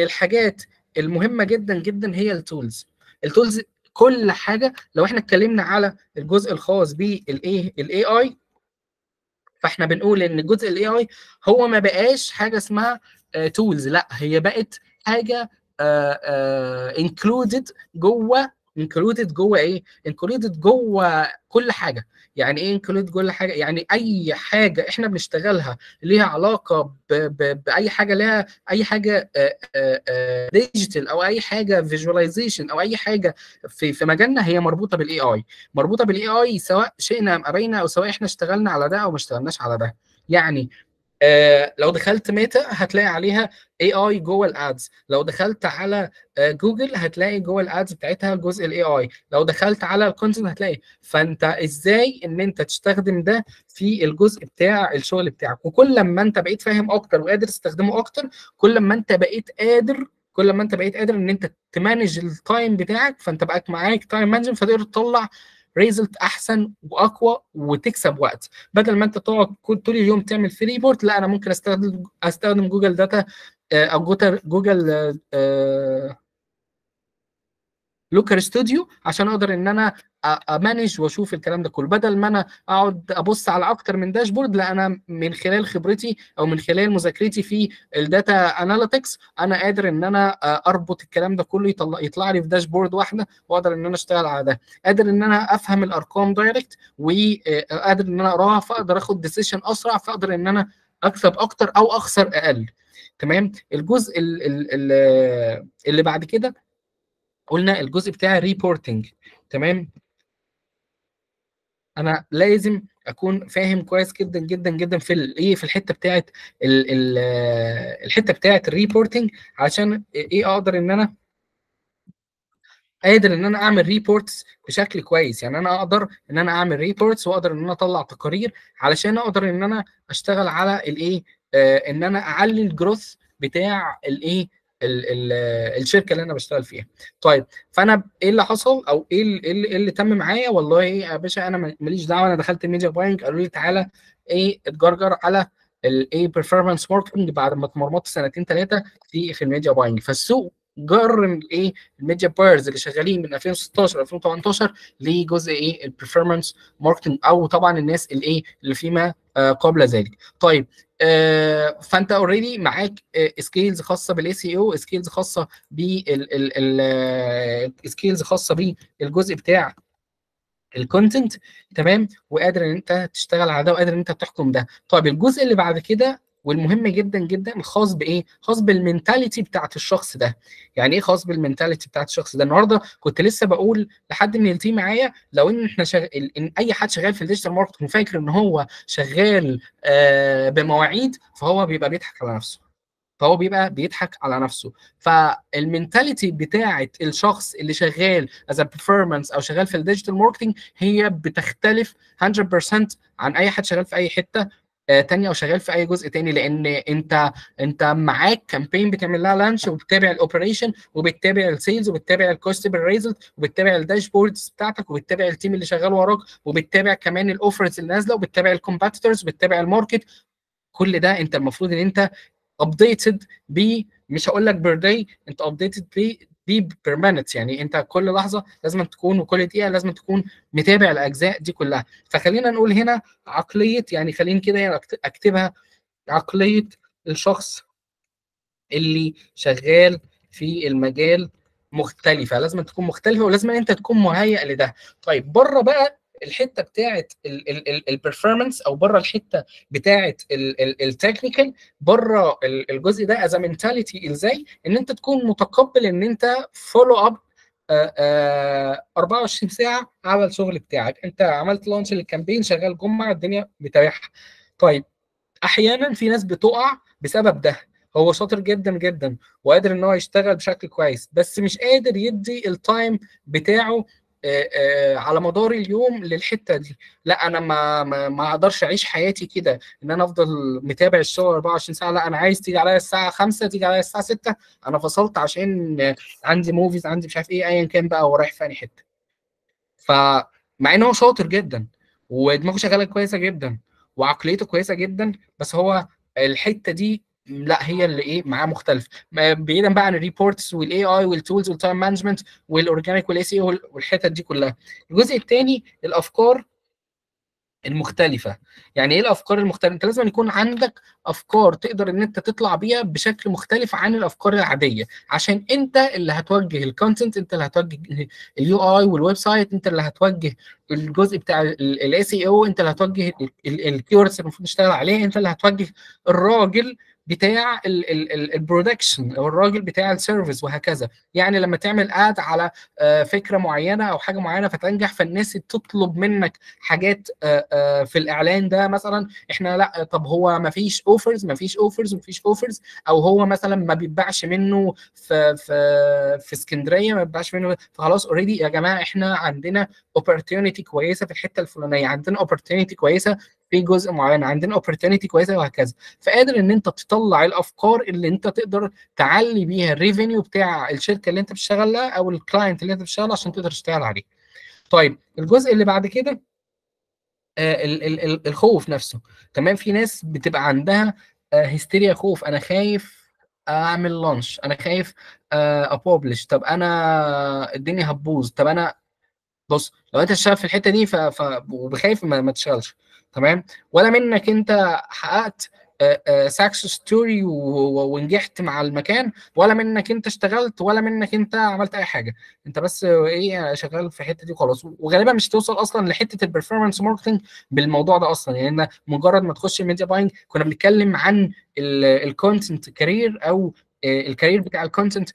الحاجات المهمه جدا جدا هي التولز. التولز كل حاجه، لو احنا اتكلمنا على الجزء الخاص بالاي اي، فاحنا بنقول ان الجزء الاي اي هو ما بقاش حاجه اسمها تولز، لا هي بقت حاجه انكلودد جوه انكلودد جوه كل حاجه. يعني ايه انكلود كل حاجه؟ يعني اي حاجه احنا بنشتغلها ليها علاقه باي حاجه، ليها اي حاجه ديجيتال او اي حاجه فيجواليزيشن او اي حاجه في مجالنا هي مربوطه بالاي اي، سواء شئنا ام ابينا او سواء احنا اشتغلنا على ده او ما اشتغلناش على ده. يعني لو دخلت ميتا هتلاقي عليها AI جوه الادز، لو دخلت على جوجل هتلاقي جوه الادز بتاعتها جزء الاي اي، لو دخلت على الكونتنت هتلاقي. فانت ازاي ان انت تستخدم ده في الجزء بتاع الشغل بتاعك؟ وكل ما انت بقيت فاهم اكتر وقادر تستخدمه اكتر، كل ما انت بقيت قادر ان انت تمانج التايم بتاعك، فانت بقت معاك تايم مانجمنت، فتقدر تطلع ريزلت احسن واقوى وتكسب وقت. بدل ما انت تقعد طول اليوم تعمل في ريبورت، لا انا ممكن استخدم جوجل داتا او جوجل لوكر ستوديو عشان اقدر ان انا امانج واشوف الكلام ده كله. بدل ما انا اقعد ابص على اكتر من داشبورد، لا انا من خلال خبرتي او من خلال مذاكرتي في الداتا اناليتكس انا قادر ان انا اربط الكلام ده كله، يطلع لي في داشبورد واحده واقدر ان انا اشتغل على ده. قادر ان انا افهم الارقام دايركت وقادر ان انا اقراها، فاقدر اخد ديسيشن اسرع، فاقدر ان انا اكسب اكتر او اخسر اقل، تمام؟ الجزء اللي بعد كده قلنا الجزء بتاع الريبورتنج، تمام؟ انا لازم اكون فاهم كويس جدا جدا جدا في الحته بتاعه الريبورتنج، عشان اقدر ان انا اعمل ريبورتس بشكل كويس. يعني انا اقدر ان انا اعمل ريبورتس واقدر ان انا اطلع تقارير علشان اقدر ان انا اشتغل على ان انا اعلي الجروث بتاع الشركه اللي انا بشتغل فيها. طيب فانا ايه اللي حصل او ايه اللي تم معايا؟ والله يا باشا انا ماليش دعوه، انا دخلت الميديا باينج قالوا لي تعالى اتجرجر على الايه بيرفورمانس ماركتنج بعد ما اتمرمطت سنتين ثلاثه في الميديا باينج. فالسوق جر الميديا بايرز اللي شغالين من 2016 2018 لجزء البرفورمانس ماركتنج، او طبعا الناس اللي فيما قبل ذلك. طيب فانت اوريدي معاك سكيلز خاصه بالاي سي او، سكيلز خاصه سكيلز خاصه بالجزء بتاع الكونتنت، تمام؟ وقادر ان انت تشتغل على ده وقادر ان انت تحكم ده. طيب الجزء اللي بعد كده والمهم جدا جدا خاص بايه؟ خاص بالمنتاليتي بتاعت الشخص ده. يعني ايه خاص بالمنتاليتي بتاعت الشخص ده؟ النهارده كنت لسه بقول لحد من التيم معايا، لو ان احنا ان اي حد شغال في الديجيتال ماركتنج فاكر ان هو شغال بمواعيد، فهو بيبقى بيضحك على نفسه. فالمنتاليتي بتاعت الشخص اللي شغال از بيرفورمانس او شغال في الديجيتال ماركتنج هي بتختلف 100% عن اي حد شغال في اي حته تانية او شغال في اي جزء تاني، لان انت معاك كامبين بتعمل لها لانش وبتتابع الاوبريشن وبتتابع السيلز وبتتابع الكاستمر ريزلت وبتتابع الداشبوردز بتاعتك وبتتابع التيم اللي شغال وراك وبتتابع كمان الاوفرز اللي نازله وبتتابع الكومبيتيتورز وبتتابع الماركت. كل ده انت المفروض ان انت ابديتد بيه، مش هقول لك بير داي، انت ابديتد بيه بير مينت. يعني انت كل لحظه لازم تكون وكل دقيقه لازم تكون متابع الاجزاء دي كلها. فخلينا نقول هنا عقليه، يعني خلينا كده اكتبها، عقليه الشخص اللي شغال في المجال مختلفه، لازم تكون مختلفه ولازم انت تكون مهيئ لده. طيب بره بقى الحته بتاعه البرفورمانس او بره الحته بتاعه التكنيكال، بره الجزء ده از منتاليتي، ازاي ان انت تكون متقبل ان انت فولو اب 24 ساعه على الشغل بتاعك. انت عملت لانش للكامبين، شغال جمعه، الدنيا بتريحها. طيب احيانا في ناس بتقع بسبب ده، هو شاطر جدا جدا وقادر ان هو يشتغل بشكل كويس، بس مش قادر يدي التايم بتاعه على مدار اليوم للحته دي. لا انا ما اقدرش اعيش حياتي كده ان انا افضل متابع الشغل 24 ساعه، لا انا عايز تيجي عليا الساعه 5، تيجي عليا الساعه 6، انا فصلت عشان عندي موفيز، عندي مش عارف ايه، ايا كان بقى، ورايح فاني حته. فمع ان هو شاطر جدا ودماغه شغاله كويسه جدا وعقليته كويسه جدا، بس هو الحته دي لا هي اللي ايه معاه مختلف. بعيدا بقى عن الريبورتس والاي اي والتولز والتايم مانجمنت والاورجانيك والاي سي او والحتت دي كلها. الجزء الثاني الافكار المختلفه. يعني ايه الافكار المختلفه؟ انت لازم يكون عندك افكار تقدر ان انت تطلع بيها بشكل مختلف عن الافكار العاديه، عشان انت اللي هتوجه الكونتنت، انت اللي هتوجه اليو اي والويب سايت، انت اللي هتوجه الجزء بتاع الاي سي او، انت اللي هتوجه الكيوردز اللي المفروض نشتغل عليها، انت اللي هتوجه الراجل بتاع البرودكشن او الراجل بتاع السيرفيس وهكذا. يعني لما تعمل اد على فكره معينه او حاجه معينه فتنجح، فالناس تطلب منك حاجات في الاعلان ده مثلا، احنا لا طب هو ما فيش اوفرز، او هو مثلا ما بيتباعش منه في اسكندريه، ما بيتباعش منه، فخلاص اوريدي يا جماعه احنا عندنا اوبورتيونيتي كويسه في الحته الفلانيه، عندنا اوبورتيونيتي كويسه في جزء معين، عندنا اوبورتيونيتي كويسه وهكذا. فقادر ان انت تطلع الافكار اللي انت تقدر تعلي بيها الريفينيو بتاع الشركه اللي انت بتشتغل لها او الكلاينت اللي انت بتشتغل عشان تقدر تشتغل عليه. طيب الجزء اللي بعد كده الخوف نفسه. تمام، في ناس بتبقى عندها هستيريا، خوف، انا خايف اعمل لانش، انا خايف ابوبلش، طب انا الدنيا هتبوظ، طب انا بص لو انت شغال في الحته دي وبخايف ما تشتغلش. تمام، ولا منك انت حققت ساكسس ستوري ونجحت مع المكان، ولا منك انت اشتغلت، ولا منك انت عملت اي حاجه، انت بس ايه شغال في الحته دي وخلاص. وغالبا مش توصل اصلا لحته البرفورمانس ماركتنج بالموضوع ده اصلا. يعني مجرد ما تخش الميديا باينج، كنا بنتكلم عن الكونتنت كارير او الكارير بتاع الكونتنت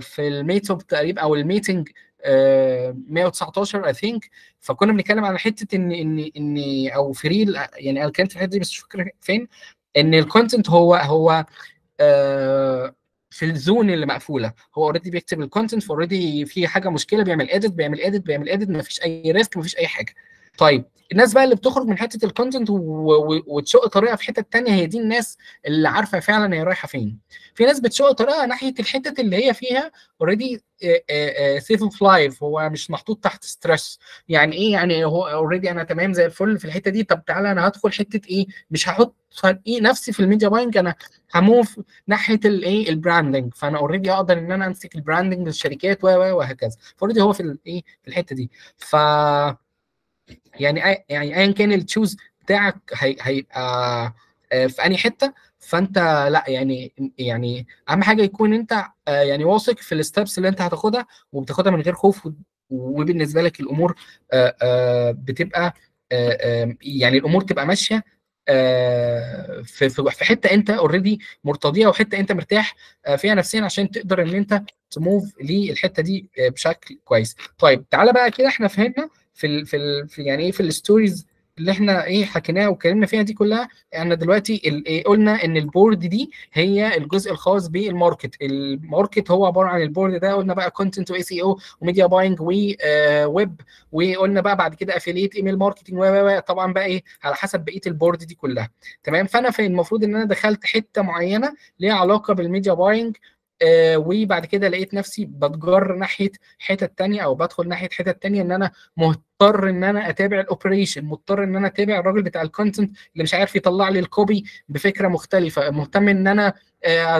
في الميتوب تقريبا او الميتنج 119 اي ثينك. فكنا بنتكلم على حته ان او في ريل، يعني انا كانت في الحته دي بس مش فاكر فين، ان الكونتنت هو في الزون اللي مقفوله، هو اوريدي بيكتب الكونتنت، فاوريدي في حاجه مشكله، بيعمل اديت، مفيش اي ريسك، مفيش اي حاجه. طيب الناس بقى اللي بتخرج من حته الكونتنت وتشق طريقها في حته ثانيه، هي دي الناس اللي عارفه فعلا هي رايحه فين. في ناس بتشق طريقها ناحيه الحته اللي هي فيها اوريدي سيف اوف لايف، هو مش محطوط تحت ستريس. يعني ايه؟ يعني هو اوريدي انا تمام زي الفل في الحته دي، طب تعالى انا هدخل حته ايه، مش هحط ايه نفسي في الميديا باينج، انا هموف ناحيه الايه البراندنج، فانا اوريدي اقدر ان انا امسك البراندنج للشركات وهكذا. فاوريدي هو في الايه في الحته دي. ف يعني ايا كان التشوز بتاعك هيبقى في انهي حته، فانت لا يعني اهم حاجه يكون انت يعني واثق في الستبس اللي انت هتاخدها، وبتاخدها من غير خوف، وبالنسبه لك الامور بتبقى يعني الامور تبقى ماشيه في حته انت اوريدي مرتضيها، وحته انت مرتاح فيها نفسيا، عشان تقدر ان انت تموف للحته دي بشكل كويس. طيب تعالى بقى كده، احنا فهمنا في يعني ايه في الستوريز اللي احنا ايه حكيناها واتكلمنا فيها دي كلها. احنا دلوقتي قلنا ان البورد دي هي الجزء الخاص بالماركت. الماركت هو عباره عن البورد ده، قلنا بقى كونتنت واي سي او وميديا باينج وويب، وقلنا بقى بعد كده افيليت ايميل ماركتنج طبعا بقى ايه على حسب بقيه البورد دي كلها. تمام، فانا المفروض ان انا دخلت حته معينه ليها علاقه بالميديا باينج، وبعد كده لقيت نفسي بتجر ناحيه حته ثانيه، او بدخل ناحيه حته ثانيه، ان انا مضطر ان انا اتابع الاوبريشن، مضطر ان انا اتابع الراجل بتاع الكونتنت اللي مش عارف يطلع لي الكوبي بفكره مختلفه، مهتم ان انا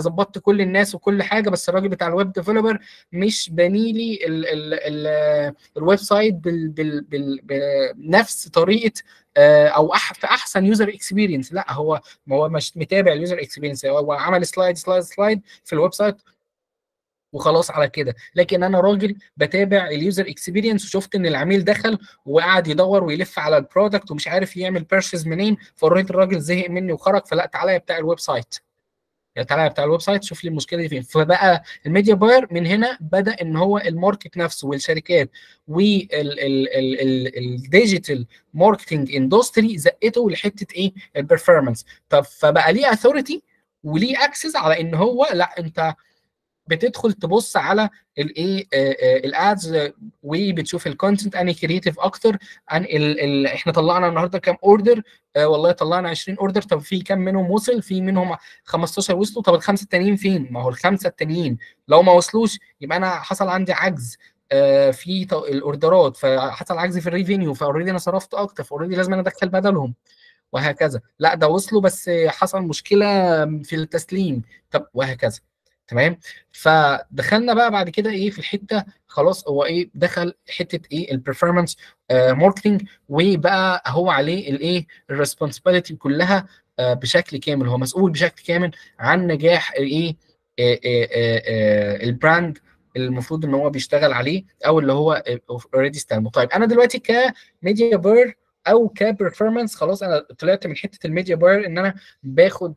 ظبطت كل الناس وكل حاجه، بس الراجل بتاع الويب ديفلوبر مش باني لي الويب سايت بنفس طريقه او في احسن يوزر اكسبيرينس، لا هو مش متابع اليوزر اكسبيرينس، هو عمل سلايد في الويب سايت وخلاص على كده. لكن انا راجل بتابع اليوزر اكسبيرينس وشفت ان العميل دخل وقعد يدور ويلف على البرودكت ومش عارف يعمل بيرشيز منين، فوريت الراجل زهق مني وخرج، فلا تعالى يا بتاع الويب سايت، تعالى يا بتاع الويب سايت شوف لي المشكله دي فين. فبقى الميديا باير من هنا بدا ان هو الماركت نفسه والشركات والديجيتال ماركتنج اندستري زقته لحته ايه؟ البرفورمانس. طب فبقى ليه اثوريتي وليه اكسس على ان هو لا انت بتدخل تبص على الايه الادز وبتشوف الكونتنت اني كريتيف اكتر عن احنا طلعنا النهارده كام اوردر، والله طلعنا 20 اوردر، طب في كام منهم وصل؟ في منهم 15 وصلوا، طب الخمسه التانيين فين؟ ما هو الخمسه التانيين لو ما وصلوش يبقى انا حصل عندي عجز في الاوردرات، فحصل عجز في الريفينيو، فاوريدي انا صرفت اكتر، فاوريدي لازم انا ادخل بدلهم، وهكذا. لا ده وصلوا بس حصل مشكله في التسليم، طب وهكذا. تمام. فدخلنا بقى بعد كده ايه في الحته، خلاص هو ايه دخل حته ايه البرفورمانس ماركتنج، وبقى هو عليه الايه الريسبونسبيلتي كلها بشكل كامل، هو مسؤول بشكل كامل عن نجاح الايه البراند المفروض ان هو بيشتغل عليه او اللي هو اوريدي استلمه. طيب انا دلوقتي كميديا باير او كبرفورمانس خلاص انا طلعت من حته الميديا باير ان انا باخد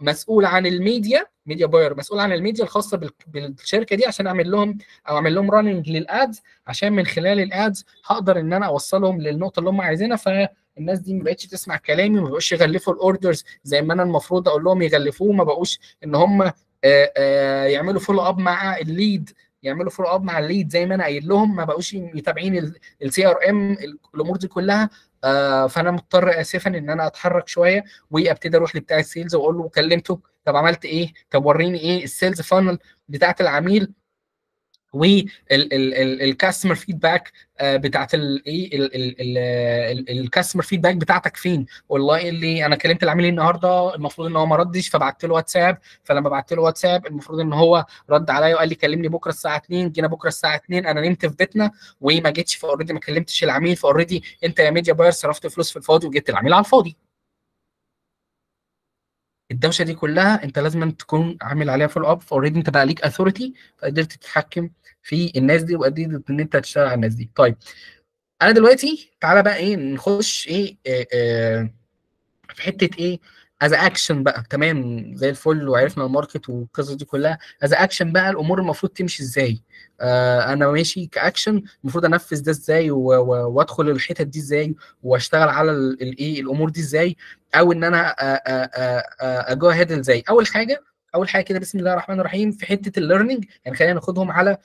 مسؤول عن الميديا، ميديا باير مسؤول عن الميديا الخاصه بالشركه دي عشان اعمل لهم او اعمل لهم راننج للادز، عشان من خلال الادز هقدر ان انا اوصلهم للنقطه اللي هم عايزينها، فالناس دي ما بقتش تسمع كلامي وما بقوش يغلفوا الاوردرز زي ما انا المفروض اقول لهم يغلفوه، ما بقوش ان هم يعملوا فولو اب مع الليد، يعملوا فولو اب مع الليد زي ما انا قايل لهم، ما بقوش متابعين السي ار ام، الامور دي كلها. فانا مضطر اسفا ان انا اتحرك شويه وابتدي اروح لبتاع السيلز واقول له كلمته، طب عملت ايه؟ طب وريني ايه السيلز فانل بتاعت العميل والكاستمر فيدباك بتاعت الايه الكاستمر فيدباك بتاعتك فين؟ والله اللي انا كلمت العميل النهارده المفروض ان هو ما ردش، فبعت له واتساب، فلما بعت له واتساب المفروض ان هو رد عليا وقال لي كلمني بكره الساعه 2، جينا بكره الساعه 2 انا نمت في بيتنا وما جيتش، فاوريدي ما كلمتش العميل، فاوريدي انت يا ميديا باير صرفت فلوس في الفاضي وجبت العميل على الفاضي. الدوشه دي كلها انت لازم تكون عامل عليها فول اب، فاوريدي انت بقى ليك اثوريتي، فقدرت تتحكم في الناس دي وقدرت ان انت تشتغل على الناس دي. طيب انا دلوقتي تعالى بقى ايه نخش ايه في حته ايه از اكشن بقى. تمام زي الفل، وعرفنا الماركت والقصه دي كلها. از اكشن بقى الامور المفروض تمشي ازاي؟ انا ماشي كاكشن المفروض انفذ ده ازاي وادخل الحتت دي ازاي واشتغل على الايه الامور دي ازاي، او ان انا اجو اهيد ازاي. اول حاجه كده بسم الله الرحمن الرحيم في حته الليرنينج، يعني خلينا ناخدهم على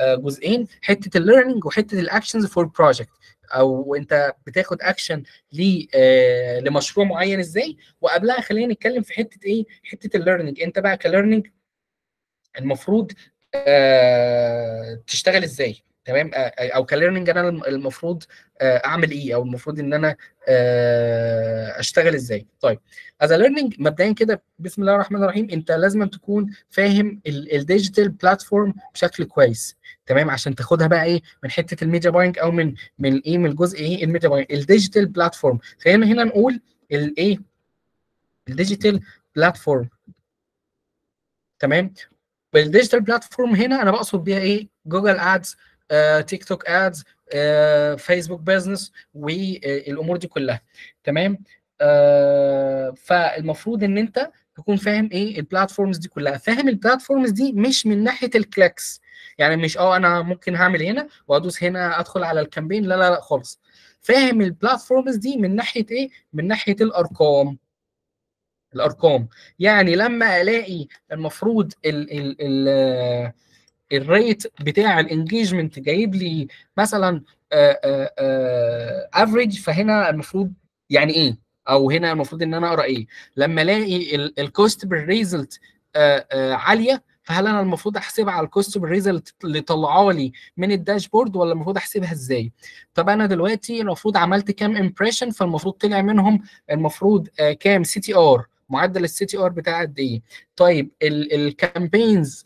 جزئين، حته الليرنينج وحته الاكشنز فور بروجكت، او انت بتاخد اكشن لمشروع معين ازاي. وقبلها خلينا نتكلم في حته ايه حته الليرنينج، انت بقى كليرنينج المفروض تشتغل ازاي. تمام او كليرنينج انا المفروض اعمل ايه، او المفروض ان انا اشتغل ازاي. طيب از ليرنينج مبدئيا كده بسم الله الرحمن الرحيم انت لازم تكون فاهم الديجيتال بلاتفورم بشكل كويس. تمام عشان تاخدها بقى ايه من حته الميديا باينج او من ايه من الجزء ايه الميديا باينج الديجيتال بلاتفورم. خلينا هنا نقول الايه الديجيتال بلاتفورم. تمام بالديجيتال بلاتفورم هنا انا بقصد بيها ايه جوجل ادز، تيك توك ادز، فيسبوك بيزنس والامور دي كلها. تمام فالمفروض ان انت تكون فاهم ايه البلاتفورمز دي كلها. فاهم البلاتفورمز دي مش من ناحيه الكليكس، يعني مش انا ممكن هعمل هنا وادوس هنا ادخل على الكامبين، لا لا لا خالص. فاهم البلاتفورمز دي من ناحيه ايه من ناحيه الارقام، يعني لما الاقي المفروض ال الريت بتاع الانجيجمنت جايب لي مثلا افريج، فهنا المفروض يعني ايه، او هنا المفروض ان انا اقرا ايه. لما الاقي الكوست بالريزلت عاليه، فهل انا المفروض احسبها على الكوست بالريزلت اللي طلعها لي من الداشبورد، ولا المفروض احسبها ازاي؟ طب انا دلوقتي المفروض عملت كام امبريشن، فالمفروض طلع منهم المفروض كام سي تي ار، معدل السي تي ار بتاع قد ايه. طيب الكامبينز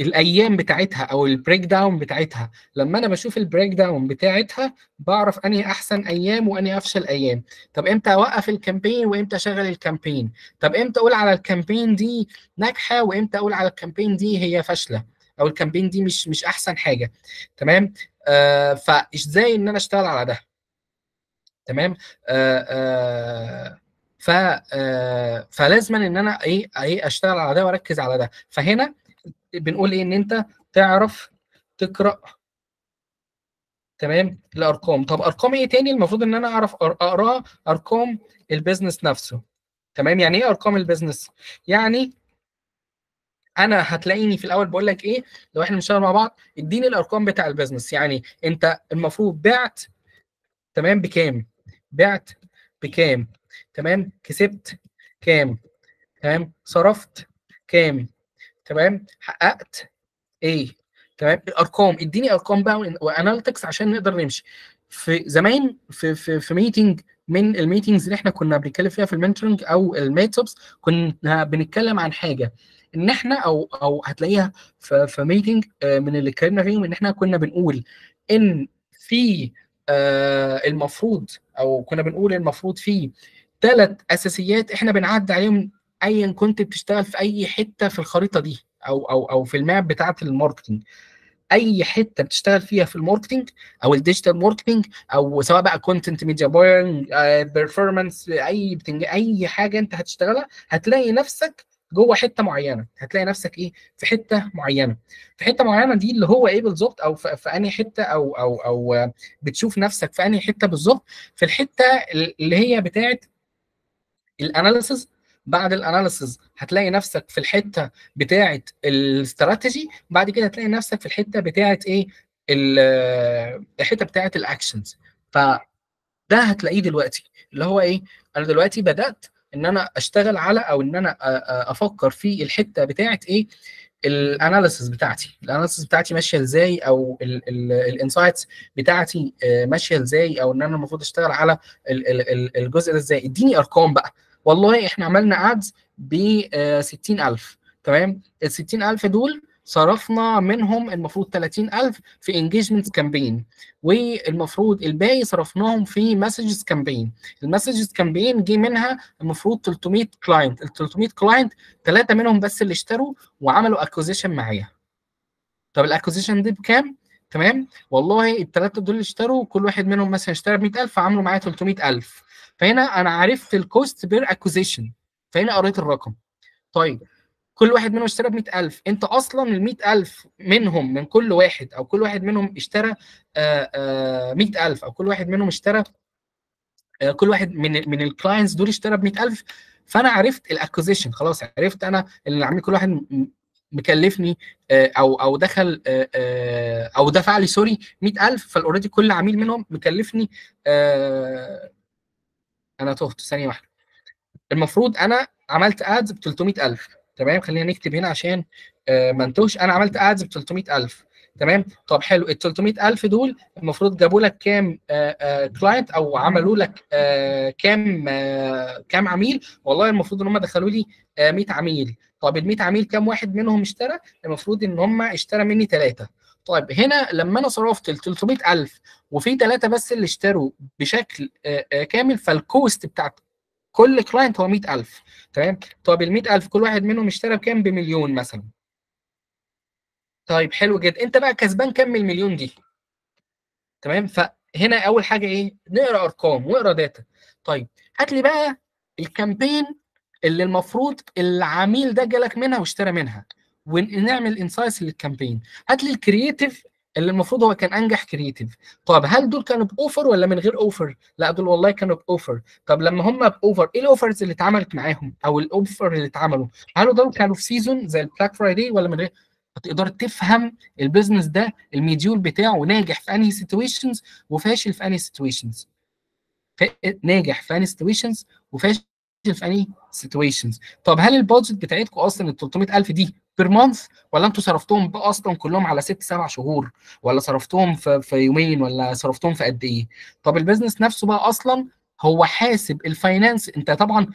الايام بتاعتها او البريك داون بتاعتها. لما انا بشوف البريك داون بتاعتها بعرف انهي احسن ايام وانهي افشل ايام. طب امتى اوقف الكامبين وامتى اشغل الكامبين؟ طب امتى اقول على الكامبين دي ناجحه وامتى اقول على الكامبين دي هي فاشله او الكامبين دي مش احسن حاجه. تمام؟ فازاي ان انا اشتغل على ده؟ تمام؟ فلازم ان انا ايه اشتغل على ده واركز على ده. فهنا بنقول ايه؟ ان انت تعرف تقرا، تمام، الارقام. طب ارقام ايه تاني المفروض ان انا اعرف اقراها؟ ارقام البيزنس نفسه. تمام؟ يعني ايه ارقام البيزنس؟ يعني انا هتلاقيني في الاول بقول لك ايه لو احنا بنشتغل مع بعض، اديني الارقام بتاع البيزنس. يعني انت المفروض بعت، تمام، بكام؟ بعت بكام؟ تمام؟ كسبت كام؟ تمام؟ صرفت كام؟ تمام؟ حققت ايه؟ تمام؟ الارقام، اديني ارقام بقى واناليتكس عشان نقدر نمشي. في زمان في ميتنج من الميتنجز اللي احنا كنا بنتكلم فيها في المنتورنج او الميت ابس، كنا بنتكلم عن حاجه ان احنا او هتلاقيها في ميتنج من اللي اتكلمنا فيهم، ان احنا كنا بنقول ان في المفروض، او كنا بنقول المفروض في 3 اساسيات احنا بنعدي عليهم ايا كنت بتشتغل في اي حته في الخريطه دي او في الماب بتاعه الماركتنج. اي حته بتشتغل فيها في الماركتنج او الديجيتال ماركتنج، او سواء بقى كونتنت، ميديا بايرنج، بيرفورمانس، اي حاجه انت هتشتغلها هتلاقي نفسك جوه حته معينه، هتلاقي نفسك ايه في حته معينه. في حته معينه دي اللي هو ايه بالظبط؟ او في انهي حته او بتشوف نفسك في انهي حته بالظبط؟ في الحته اللي هي بتاعه الاناليسز. بعد الاناليسز هتلاقي نفسك في الحته بتاعه الاستراتيجي. بعد كده هتلاقي نفسك في الحته بتاعه ايه؟ الحته بتاعه الاكشنز. فده هتلاقيه دلوقتي اللي هو ايه؟ انا دلوقتي بدات ان انا اشتغل على، او ان انا افكر في الحته بتاعه ايه؟ الاناليسز بتاعتي. الاناليسز بتاعتي ماشيه ازاي، او الانسايتس بتاعتي ماشيه ازاي، او ان انا المفروض اشتغل على الجزء ده ازاي. اديني ارقام بقى. والله احنا عملنا ادز ب 60,000، تمام؟ ال 60,000 دول صرفنا منهم المفروض 30,000 في انجيجمنت كامبين، والمفروض الباقي صرفناهم في مسجز كامبين. المسجز كامبين جه منها المفروض 300 كلاينت، ال 300 كلاينت 3 منهم بس اللي اشتروا وعملوا اكوزيشن معايا. طب الاكوزيشن دي بكام؟ تمام؟ والله ال3 دول اللي اشتروا كل واحد منهم مثلا اشترى ب 100,000 فعملوا معايا 300,000. فهنا انا عرفت الكوست بير اكوزيشن، فهنا قريت الرقم. طيب كل واحد منهم اشترى ب 100,000، انت اصلا ال 100,000 منهم، من كل واحد، او كل واحد منهم اشترى 100,000، او كل واحد منهم اشترى كل واحد من الكلاينتس دول اشترى ب 100,000. فانا عرفت الاكوزيشن، خلاص عرفت انا اللي عامل كل واحد مكلفني او دخل او دفع لي، سوري، 100,000. فالاوريدي كل عميل منهم مكلفني انا تهت ثانيه واحده. المفروض انا عملت ادز ب 300,000، تمام؟ خلينا نكتب هنا عشان ما نتوهش. انا عملت ادز ب 300,000، تمام؟ طب حلو، ال 300,000 دول المفروض جابوا لك كام كلاينت، او عملوا لك كام عميل؟ والله المفروض ان هم دخلوا لي 100 عميل. طب ال 100 عميل كام واحد منهم اشترى؟ المفروض ان هم اشترى مني 3. طيب هنا لما انا صرفت ال 300,000 وفي 3 بس اللي اشتروا بشكل كامل، فالكوست بتاعت كل كلاينت هو 100,000، تمام؟ طب ال 100,000 كل واحد منهم اشترى بكام؟ ب1,000,000 مثلا. طيب حلو جدا، انت بقى كسبان كام من ال1,000,000 دي؟ تمام؟ فهنا اول حاجه ايه؟ نقرا ارقام واقرا داتا. طيب هات لي بقى الكامبين اللي المفروض العميل ده جالك منها واشترى منها، ونعمل انسايتس للكامبين. هات لي الكرييتيف اللي المفروض هو كان انجح كرييتيف. طب هل دول كانوا باوفر ولا من غير اوفر؟ لا دول والله كانوا باوفر. طب لما هم باوفر، ايه الاوفرز اللي اتعملت معاهم، او الاوفر اللي اتعملوا؟ هل دول كانوا في سيزون زي البلاك فرايداي ولا من غير؟ هتقدر تفهم البيزنس ده الميديول بتاعه ناجح في انهي سيتويشنز وفاشل في انهي سيتويشنز. ناجح في انهي سيتويشنز وفاشل في انهي سيتويشنز. طب هل البادجت بتاعتكم اصلا ال 300,000 دي بير مانث، ولا انتوا صرفتهم بقى اصلا كلهم على 6 7 شهور، ولا صرفتهم في يومين، ولا صرفتهم في قد ايه؟ طب البيزنس نفسه بقى اصلا هو حاسب الفاينانس. انت طبعا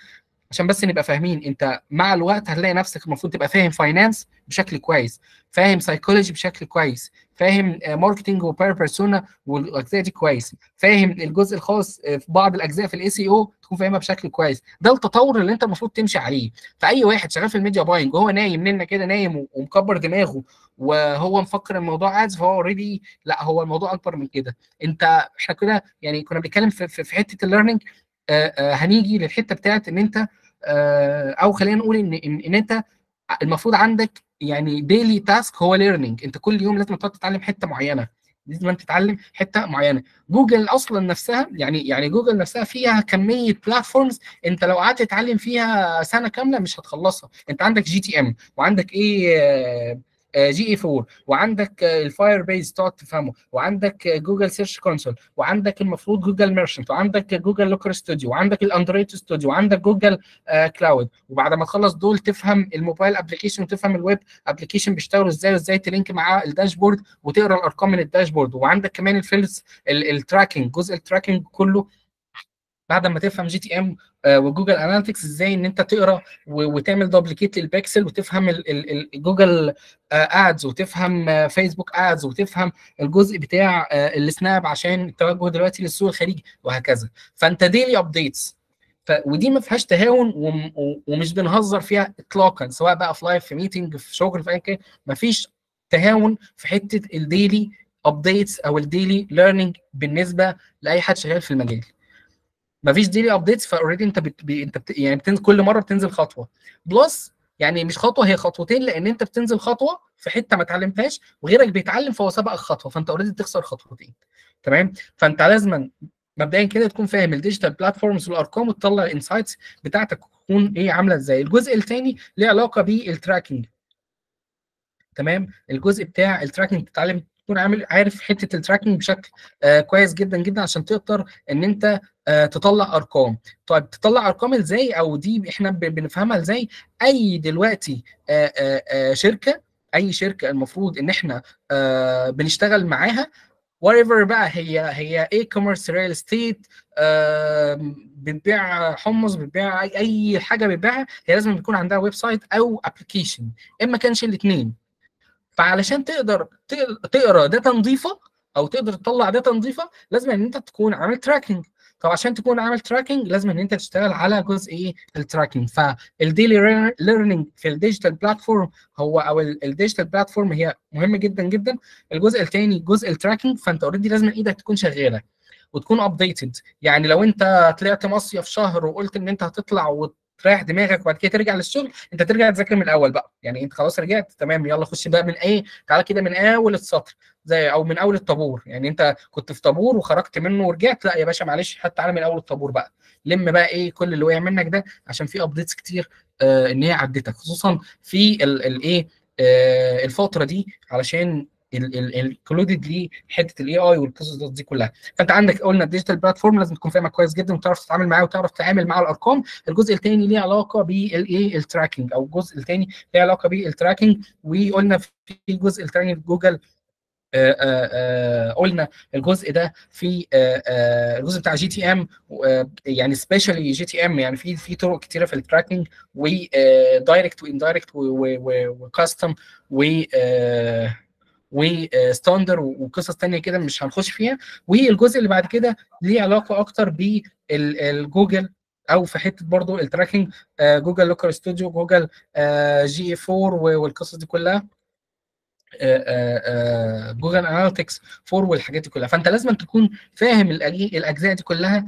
عشان بس نبقى فاهمين. انت مع الوقت هتلاقي نفسك المفروض تبقى فاهم فاينانس بشكل كويس، فاهم سايكولوجي بشكل كويس، فاهم ماركتنج وبيرسونا والاجزاء دي كويس، فاهم الجزء الخاص في بعض الاجزاء في الاي سي او تكون فاهمها بشكل كويس. ده التطور اللي انت المفروض تمشي عليه. فاي واحد شغال في الميديا باينج وهو نايم لنا كده، نايم ومكبر دماغه وهو مفكر الموضوع عادي، فهو اوريدي لا، هو الموضوع اكبر من كده. انت احنا كده يعني كنا بنتكلم في حته الليرنينج، هنيجي للحته بتاعت ان انت او خلينا نقول ان انت المفروض عندك يعني ديلي تاسك هو ليرنينج. انت كل يوم لازم تتعلم حته معينه، لازم تتعلم حته معينه. جوجل اصلا نفسها يعني جوجل نفسها فيها كميه بلاتفورمز، انت لو قعدت تتعلم فيها سنه كامله مش هتخلصها. انت عندك جي تي ام، وعندك ايه جي اي 4، وعندك الفاير بيز تقعد تفهمه، وعندك جوجل سيرش كونسول، وعندك المفروض جوجل ميرشنت، وعندك جوجل لوكر ستوديو، وعندك الاندرويد ستوديو، وعندك جوجل كلاود. وبعد ما تخلص دول تفهم الموبايل ابلكيشن، وتفهم الويب ابلكيشن بيشتغلوا ازاي، وازاي تلينك مع الداشبورد وتقرا الارقام من الداشبورد. وعندك كمان الفيلز التراكنج، جزء التراكنج كله بعد ما تفهم جي تي ام وجوجل اناليتكس ازاي ان انت تقرا وتعمل دوبليكيت للبكسل، وتفهم جوجل ادز، وتفهم فيسبوك ادز، وتفهم الجزء بتاع السناب عشان التوجه دلوقتي للسوق الخارجي وهكذا. فانت ديلي ابديتس، ودي ما فيهاش تهاون ومش بنهزر فيها اطلاقا، سواء بقى في لايف، في ميتنج، في شغل، في اي كده، ما فيش تهاون في حته الديلي ابديتس او الديلي ليرنينج بالنسبه لاي حد شغال في المجال. مفيش ديلي ابديتس، فاوريدي انت كل مره بتنزل خطوه بلس، يعني مش خطوه، هي خطوتين، لان انت بتنزل خطوه في حته ما اتعلمتهاش وغيرك بيتعلم فهو سبقك خطوه، فانت اوريدي بتخسر خطوتين. تمام؟ فانت لازما مبدئيا كده تكون فاهم الديجيتال بلاتفورمز والارقام، وتطلع الانسايتس بتاعتك تكون ايه، عامله ازاي. الجزء الثاني ليه علاقه بالتراكنج. تمام؟ الجزء بتاع التراكنج بتتعلم تكون عارف حته التراكنج بشكل كويس جدا جدا عشان تقدر ان انت تطلع ارقام. طيب تطلع ارقام ازاي؟ او دي احنا بنفهمها ازاي؟ اي دلوقتي شركه، اي شركه المفروض ان احنا بنشتغل معاها whatever بقى، هي اي كوميرس، ريل استيت، بتبيع حمص، بتبيع اي حاجه بتبيعها، هي لازم يكون عندها ويب سايت او ابلكيشن، اما كانش الاثنين. فعلشان تقدر تقرا داتا نظيفه او تقدر تطلع داتا نظيفه لازم ان انت تكون عامل تراكنج. طب عشان تكون عامل تراكنج لازم ان انت تشتغل على جزء ايه؟ التراكنج. فالديلي ليرنينج في الديجيتال بلاتفورم هو او الديجيتال بلاتفورم هي مهم جدا جدا. الجزء الثاني جزء التراكنج، فانت اوريدي لازم ايدك تكون شغاله وتكون ابديتد. يعني لو انت طلعت مصيف شهر وقلت ان انت هتطلع تريح دماغك وبعد كده ترجع للشغل، انت ترجع تذاكر من الاول بقى. يعني انت خلاص رجعت، تمام، يلا خش بقى من ايه، تعالى كده من اول السطر زي او من اول الطابور. يعني انت كنت في طابور وخرجت منه ورجعت، لا يا باشا معلش، حتى تعالى من اول الطابور بقى، لم بقى ايه كل اللي وقع منك ده، عشان في ابديتس كتير ان هي عدتك، خصوصا في الايه الفتره دي، علشان الانكلودد ليه حته الاي اي والقصص دي كلها. فانت عندك قلنا الديجيتال بلاتفورم لازم تكون فاهمها كويس جدا وتعرف تتعامل معاه وتعرف تتعامل مع الارقام. الجزء الثاني ليه علاقه بالايه التراكنج، او الجزء الثاني ليه علاقه بالتراكنج. وقلنا في الجزء الثاني في جوجل قلنا الجزء ده في الجزء بتاع جي تي ام، يعني سبيشالي جي تي ام، يعني في طرق كتيره في التراكنج، ودايركت واندايركت وكاستم وستاندر وقصص ثانيه كده مش هنخش فيها. والجزء اللي بعد كده ليه علاقه اكتر بالجوجل، او في حته برضو التراكنج، جوجل لوكر ستوديو، جوجل جي 4 والقصص دي كلها، جوجل اناليتكس 4 والحاجات دي كلها. فانت لازم تكون فاهم الاجزاء دي كلها،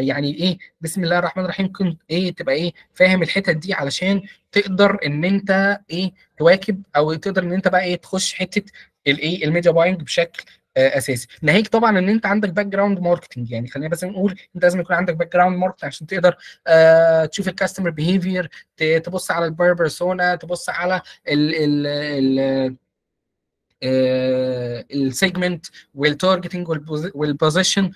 يعني ايه، بسم الله الرحمن الرحيم، كنت ايه تبقى ايه فاهم الحتت دي، علشان تقدر ان انت ايه تواكب، او تقدر ان انت بقى ايه تخش حته الايه الميديا باينج بشكل اساسي. ناهيك طبعا ان انت عندك باك جراوند ماركتنج، يعني خلينا بس نقول انت لازم يكون عندك باك جراوند ماركتنج عشان تقدر تشوف الكاستمر بيهيفير، تبص على الباير بيرسونا، تبص على ال السيجمنت والتارجتنج والبوزيشن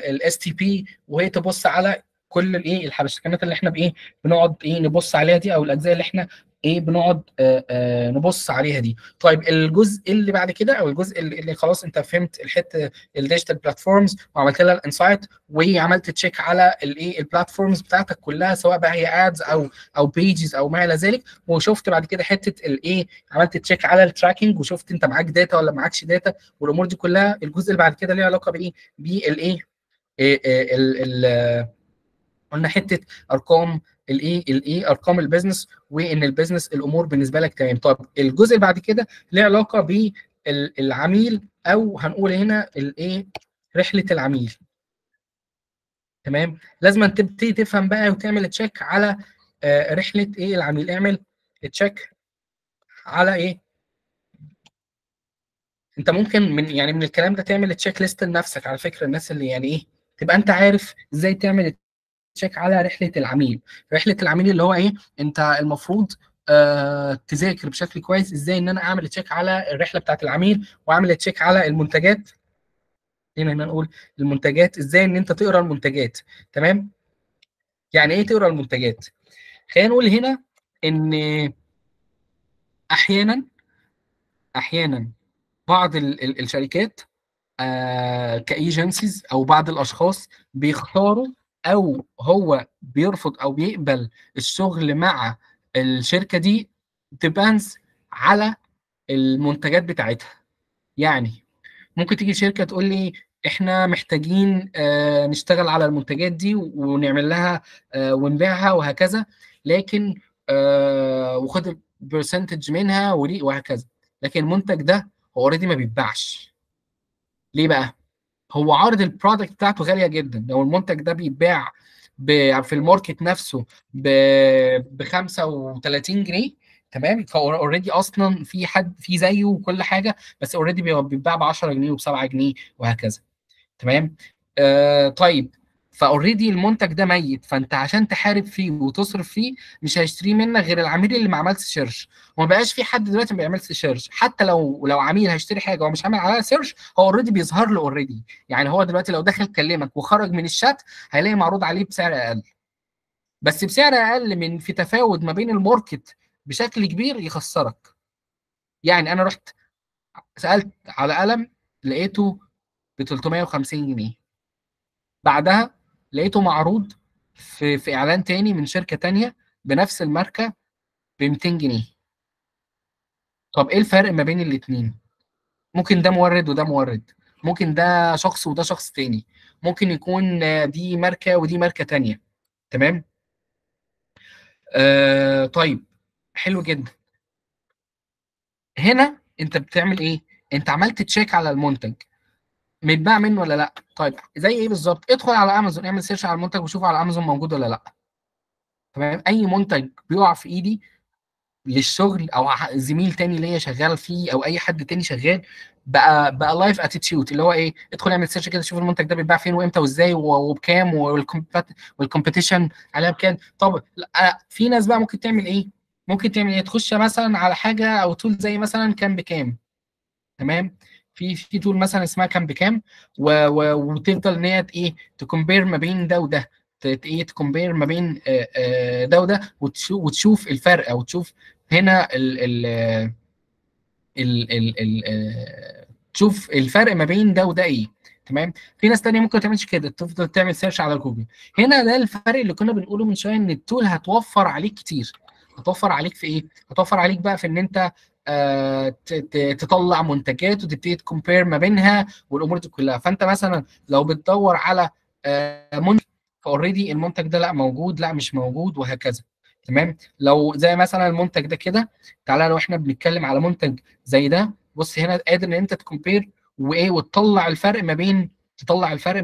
الاس تي بي، وهي تبص على كل الايه الحبشكنات اللي احنا بايه بنقعد ايه نبص عليها دي، او الاجزاء اللي احنا ايه بنقعد نبص عليها دي. طيب الجزء اللي بعد كده او الجزء اللي خلاص انت فهمت الحته الديجيتال بلاتفورمز وعملت لها الانسايت وعملت تشيك على الايه البلاتفورمز بتاعتك كلها، سواء بقى هي ادز او بيجز او ما الى ذلك، وشفت بعد كده حته الايه عملت تشيك على التراكنج وشفت انت معاك داتا ولا معاكش داتا والامور دي كلها. الجزء اللي بعد كده ليه علاقه بايه بالايه قلنا حته ارقام الايه ارقام البيزنس وان البيزنس الامور بالنسبه لك تمام. طب الجزء اللي بعد كده ليه علاقه بالعميل او هنقول هنا الايه رحله العميل. تمام، لازم تبتدي تفهم بقى وتعمل تشيك على رحله ايه العميل. اعمل تشيك على ايه، انت ممكن من الكلام ده تعمل تشيك ليست لنفسك على فكره، الناس اللي تبقى انت عارف ازاي تعمل تشيك على رحله العميل. رحله العميل اللي هو انت المفروض تذاكر بشكل كويس ازاي ان انا اعمل تشيك على الرحله بتاعت العميل، واعمل تشيك على المنتجات. هنا نقول المنتجات ازاي ان انت تقرا المنتجات. تمام، يعني ايه تقرا المنتجات؟ خلينا نقول هنا ان احيانا بعض الشركات كايجنسيز او بعض الاشخاص بيختاروا او هو بيرفض او بيقبل الشغل مع الشركه دي ديبانز على المنتجات بتاعتها. يعني ممكن تيجي شركه تقول لي احنا محتاجين نشتغل على المنتجات دي ونعمل لها ونبيعها وهكذا، لكن وخد برسنتج منها وهكذا، لكن المنتج ده هو اوريدي ما بيتباعش. ليه بقى؟ هو عرض البرودكت بتاعته غاليه جدا. لو المنتج ده بيتباع في الماركت نفسه ب 35 جنيه تمام، فاوريدي اصلا في حد في زيه وكل حاجه، بس اوريدي بيتباع ب 10 جنيه وب 7 جنيه وهكذا. تمام، طيب فاوريدي المنتج ده ميت، فانت عشان تحارب فيه وتصرف فيه مش هيشتريه منك غير العميل اللي ما عملش سيرش، وما بقاش في حد دلوقتي ما بيعملش سيرش. حتى لو عميل هيشتري حاجه ومش عامل عليها سيرش، هو اوريدي بيظهر له اوريدي. يعني هو دلوقتي لو دخل كلمك وخرج من الشات هيلاقي معروض عليه بسعر اقل، بس بسعر اقل من في تفاوت ما بين الماركت بشكل كبير يخسرك. يعني انا رحت سالت على قلم لقيته ب 350 جنيه، بعدها لقيته معروض في اعلان تاني من شركه تانيه بنفس الماركه ب 200 جنيه. طب ايه الفرق ما بين الاثنين؟ ممكن ده مورد وده مورد، ممكن ده شخص وده شخص تاني، ممكن يكون دي ماركه ودي ماركه تانيه. تمام، طيب حلو جدا. هنا انت بتعمل ايه؟ انت عملت تشيك على المنتج متباع منه ولا لا. طيب زي ايه بالظبط؟ ادخل على امازون، اعمل سيرش على المنتج وشوف على امازون موجود ولا لا. تمام، اي منتج بيقع في ايدي للشغل او زميل تاني ليا شغال فيه او اي حد تاني شغال بقى لايف اتيتيود، اللي هو ادخل اعمل سيرش كده شوف المنتج ده بيتباع فين وامتى وازاي وبكام والكومبيتيشن عليها بكام. طب في ناس بقى ممكن تعمل ايه؟ ممكن تعمل ايه؟ تخش مثلا على حاجه او تول زي مثلا كام بكام. تمام، في تول مثلا اسمها كام بكام، وتفضل ان هي تكمبير ما بين ده وده، تكمبير ما بين ده وده، وتشوف الفرق، وتشوف هنا تشوف الفرق ما بين ده وده ايه. تمام، في ناس ثانيه ممكن ما تعملش كده، تفضل تعمل سيرش على جوجل. هنا ده الفرق اللي كنا بنقوله من شويه، ان التول هتوفر عليك كتير. هتوفر عليك في ايه؟ هتوفر عليك بقى في ان انت تطلع منتجات وتبتدي تكمبير ما بينها والامور دي كلها. فانت مثلا لو بتدور على منتج، فاوريدي المنتج ده لا موجود لا مش موجود وهكذا. تمام، لو زي مثلا المنتج ده كده، تعالى لو احنا بنتكلم على منتج زي ده، بص هنا قادر ان انت تكمبير وتطلع الفرق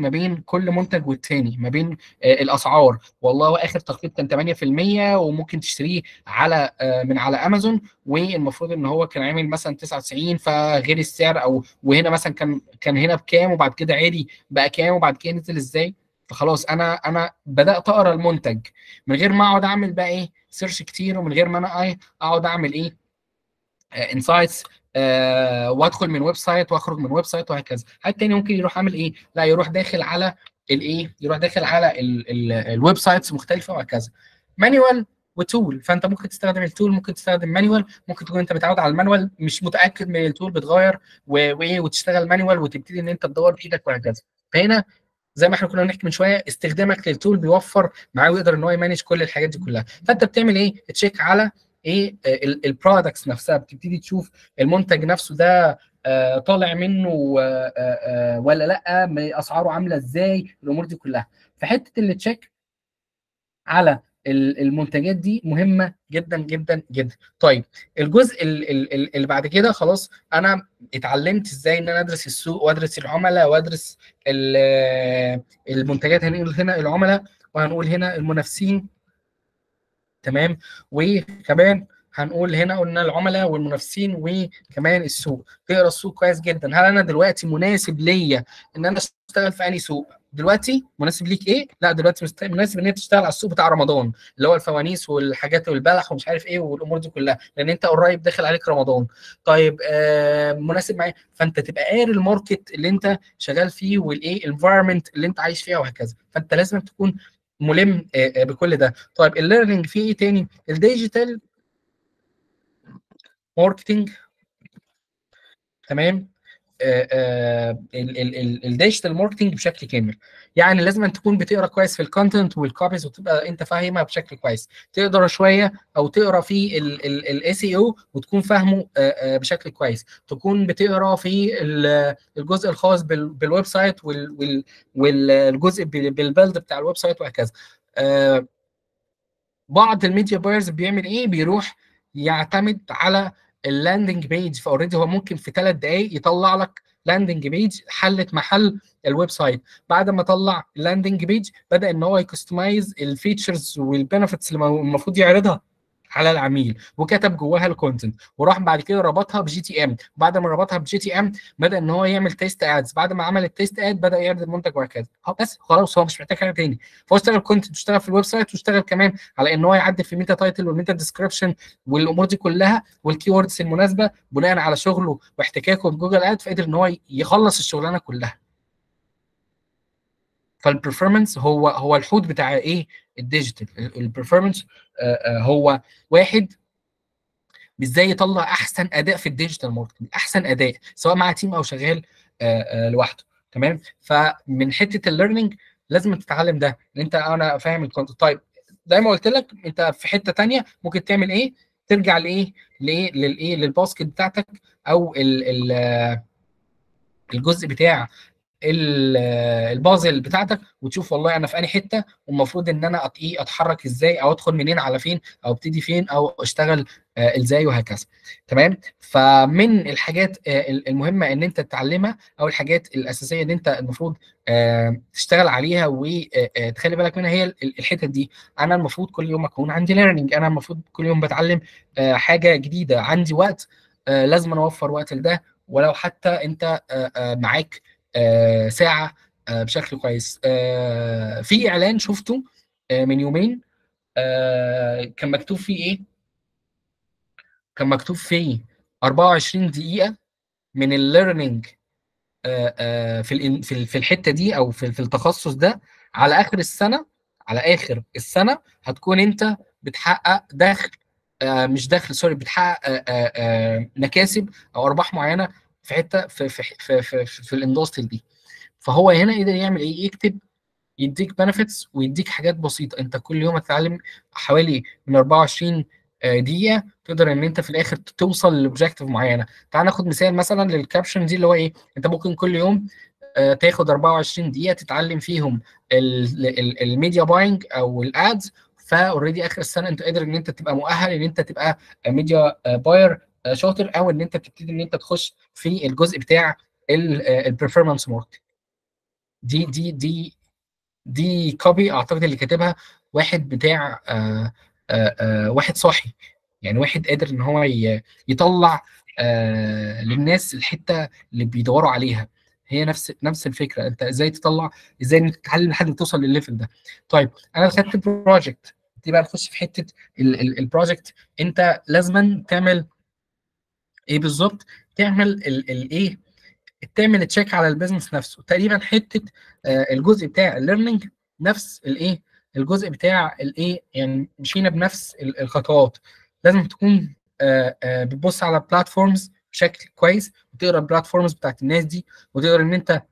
ما بين كل منتج والتاني، ما بين الاسعار. والله اخر تخفيض كان 8% وممكن تشتريه على من على امازون، والمفروض ان هو كان عامل مثلا 99، فغير السعر، او وهنا مثلا كان هنا بكام وبعد كده عالي بقى كام وبعد كده نزل ازاي. فخلاص انا بدات اقرا المنتج من غير ما اقعد اعمل بقى سيرش كتير، ومن غير ما انا اقعد اعمل انسايتس وادخل من ويب سايت واخرج من ويب سايت وهكذا. حد تاني ممكن يروح عامل لا يروح داخل على الايه، يروح داخل على الويب سايتس مختلفه وهكذا. مانيوال وتول، فانت ممكن تستخدم التول، ممكن تستخدم مانيوال، ممكن تكون انت متعود على المانيوال مش متاكد من التول بتغير وايه وتشتغل مانيوال وتبتدي ان انت تدور بايدك وهكذا. فهنا زي ما احنا كنا بنحكي من شويه استخدامك للتول بيوفر معاه ويقدر ان هو يمانج كل الحاجات دي كلها. فانت بتعمل ايه؟ تشيك على ايه البرودكتس نفسها، بتبتدي تشوف المنتج نفسه ده طالع منه ولا لا، اسعاره عامله ازاي، الامور دي كلها. فحته اللي تشيك على المنتجات دي مهمه جدا جدا جدا. طيب الجزء اللي بعد كده خلاص انا اتعلمت ازاي ان انا ادرس السوق وادرس العملاء وادرس المنتجات، هنقول هنا العملاء وهنقول هنا المنافسين، تمام، وكمان هنقول هنا قلنا العملاء والمنافسين وكمان السوق. تقرا السوق كويس جدا، هل انا دلوقتي مناسب ليا ان انا اشتغل في انهي سوق؟ دلوقتي مناسب ليك ايه؟ لا دلوقتي مناسب ان انت تشتغل على السوق بتاع رمضان اللي هو الفوانيس والحاجات والبلح ومش عارف ايه والامور دي كلها، لان انت قريب داخل عليك رمضان. طيب مناسب معايا، فانت تبقى قاري الماركت اللي انت شغال فيه والايه الانفايرمنت اللي انت عايش فيها وهكذا، فانت لازم تكون ملم بكل ده. طيب الليرنينج فيه ايه تاني؟ الديجيتال ماركتنج، تمام، الديجيتال ماركتنج بشكل كامل، يعني لازم أن تكون بتقرا كويس في الكونتنت والكوبيز وتبقى انت فاهمها بشكل كويس، تقدر شويه او تقرا في الاس اي او وتكون فاهمه بشكل كويس، تكون بتقرا في الجزء الخاص بالويب سايت والجزء بالبلد بتاع الويب سايت وهكذا. بعض الميديا بايرز بيعمل ايه؟ بيروح يعتمد على اللاندنج بيج، فاوريدي هو ممكن في 3 دقائق يطلع لك لاندنج بيج حلت محل الويب سايت. بعد ما طلع اللاندنج بيج بدا ان هو يكستمايز الفيتشرز والبنفتس اللي المفروض يعرضها على العميل وكتب جواها الكونتنت، وراح بعد كده ربطها بجي تي ام، بعد ما ربطها بجي تي ام بدا ان هو يعمل تيست ادز، بعد ما عمل التيست اد بدا يعرض المنتج وهكذا. بس خلاص هو مش محتاج حاجه تاني، فهو اشتغل كونتنت واشتغل في الويب سايت واشتغل كمان على ان هو يعدل في الميتا تايتل والميتا ديسكربشن والامور دي كلها والكي ووردز المناسبه بناء على شغله واحتكاكه بجوجل اد، فقدر ان هو يخلص الشغلانه كلها. فالبرفورمانس هو الحوض بتاع ايه؟ الديجيتال. البرفورمانس هو واحد ازاي يطلع احسن اداء في الديجيتال ماركتنج، احسن اداء سواء مع تيم او شغال لوحده، تمام. فمن حته الليرنينج لازم تتعلم ده ان انت انا فاهم الكونتنت. طيب زي ما قلت لك انت في حته ثانيه ممكن تعمل ايه؟ ترجع لايه للباسكت بتاعتك او الجزء بتاع البازل بتاعتك وتشوف والله انا في انهي حته والمفروض ان انا اتحرك ازاي او ادخل منين على فين او ابتدي فين او اشتغل ازاي وهكذا، تمام. فمن الحاجات المهمه ان انت تتعلمها او الحاجات الاساسيه ان انت المفروض تشتغل عليها وتخلي بالك منها هي الحتت دي. انا المفروض كل يوم اكون عندي ليرنينج، انا المفروض كل يوم بتعلم حاجه جديده، عندي وقت لازم اوفر وقت لده، ولو حتى انت معاك ساعة بشكل كويس. في إعلان شفته من يومين كان مكتوب فيه إيه؟ كان مكتوب فيه 24 دقيقة من الليرنينج في الحتة دي أو في التخصص ده، على آخر السنة، هتكون أنت بتحقق دخل مش دخل سوري بتحقق مكاسب أو أرباح معينة في حته في في في في, في الاندستري دي. فهو هنا يقدر يعمل ايه؟ يكتب يديك بنفتس ويديك حاجات بسيطه، انت كل يوم هتتعلم حوالي من 24 دقيقه تقدر ان انت في الاخر توصل لبروجكتيف معينه. تعال ناخد مثال مثلا للكابشن دي اللي هو ايه؟ انت ممكن كل يوم تاخد 24 دقيقه تتعلم فيهم الميديا باينج او الادز، فاوريدي اخر السنه انت قادر ان انت تبقى مؤهل ان انت تبقى ميديا باير شاطر او ان انت بتبتدي ان انت تخش في الجزء بتاع البرفورمانس ماركتنج. دي دي دي دي كوبي اعتقد اللي كاتبها واحد بتاع آآ آآ واحد صاحي، يعني واحد قادر ان هو يطلع للناس الحته اللي بيدوروا عليها. هي نفس الفكره، انت ازاي تطلع، ازاي انت تتعلم لحد ما توصل للليفل ده. طيب انا خدت بروجكت، دي بقى نخش في حته البروجكت. انت لازما تعمل ايه بالظبط؟ تعمل الايه تعمل تشيك على البيزنس نفسه. تقريبا حته الجزء بتاع الليرنينج نفس الايه الجزء بتاع الايه، يعني مشينا بنفس الخطوات. لازم تكون بتبص على بلاتفورمز بشكل كويس، وتقرا البلاتفورمز بتاعت الناس دي، وتقدر ان انت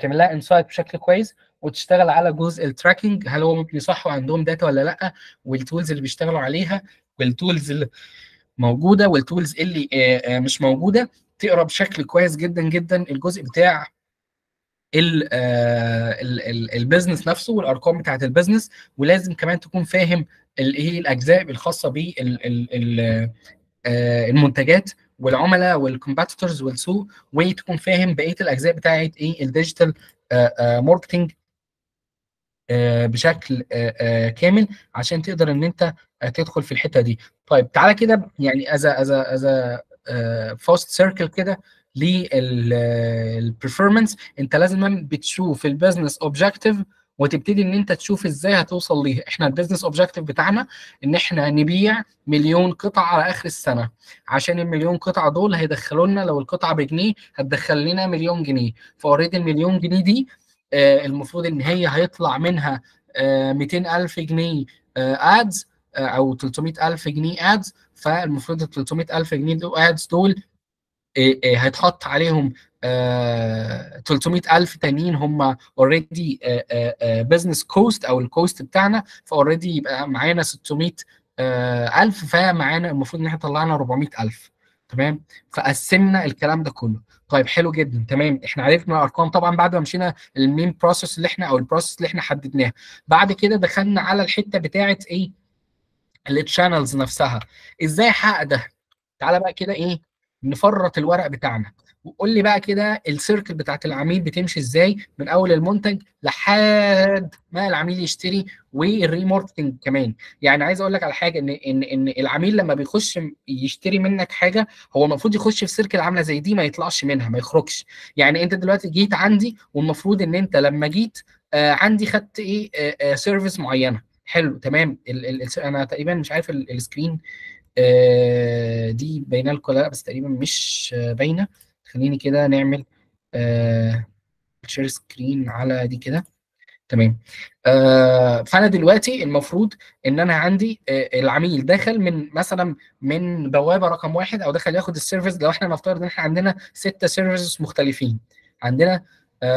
تعمل لها انسايت بشكل كويس، وتشتغل على جزء التراكنج، هل هم بيصحوا عندهم داتا ولا لا، والتولز اللي بيشتغلوا عليها، والتولز اللي موجوده، والتولز اللي مش موجوده. تقرا بشكل كويس جدا جدا الجزء بتاع البيزنس نفسه والارقام بتاعت البيزنس، ولازم كمان تكون فاهم ايه الاجزاء الخاصه بالمنتجات والعملاء والكومبيتيتورز والسوق، وتكون فاهم بقيه الاجزاء بتاعت ايه الديجيتال ماركتنج بشكل كامل، عشان تقدر ان انت تدخل في الحته دي. طيب تعالى كده يعني از فاست سيركل كده للبرفورمانس، انت لازم بتشوف البيزنس اوبجيكتيف وتبتدي ان انت تشوف ازاي هتوصل ليها. احنا البيزنس اوبجيكتيف بتاعنا ان احنا نبيع 1,000,000 قطعه على اخر السنه، عشان ال1,000,000 قطعه دول هيدخلوا لنا، لو القطعه بجنيه هتدخل لنا 1,000,000 جنيه، فاوريدي ال1,000,000 جنيه دي المفروض ان هي هيطلع منها 200,000 جنيه ادز او 300,000 جنيه ادز، فالمفروض ال 300,000 جنيه دول ادز دول هيتحط عليهم 300,000 تانيين هم اوريدي بزنس كوست او الكوست بتاعنا، فاوريدي يبقى معانا 600,000، فمعانا المفروض ان احنا طلعنا 400,000. تمام، فقسمنا الكلام ده كله. طيب حلو جدا، تمام، احنا عرفنا الارقام طبعا بعد ما مشينا المين بروسيس اللي احنا او البروسيس اللي احنا حددناها. بعد كده دخلنا على الحته بتاعه ايه التشانلز نفسها، ازاي احقق ده. تعالى بقى كده ايه نفرط الورق بتاعنا، وقول لي بقى كده السيركل بتاعت العميل بتمشي ازاي من اول المنتج لحد ما العميل يشتري، والريماركتنج كمان. يعني عايز اقول لك على حاجه، ان العميل لما بيخش يشتري منك حاجه، هو المفروض يخش في سيركل عامله زي دي، ما يطلعش منها، ما يخرجش. يعني انت دلوقتي جيت عندي، والمفروض ان انت لما جيت عندي خدت ايه سيرفيس معينه. حلو تمام، انا تقريبا مش عارف السكرين دي باينه لكم ولا لا، بس تقريبا مش باينه. خليني كده نعمل شير سكرين على دي كده. تمام، فانا دلوقتي المفروض ان انا عندي العميل دخل من مثلا من بوابه رقم 1، او دخل ياخد السيرفيس. لو احنا نفترض ان احنا عندنا 6 سيرفيسز مختلفين، عندنا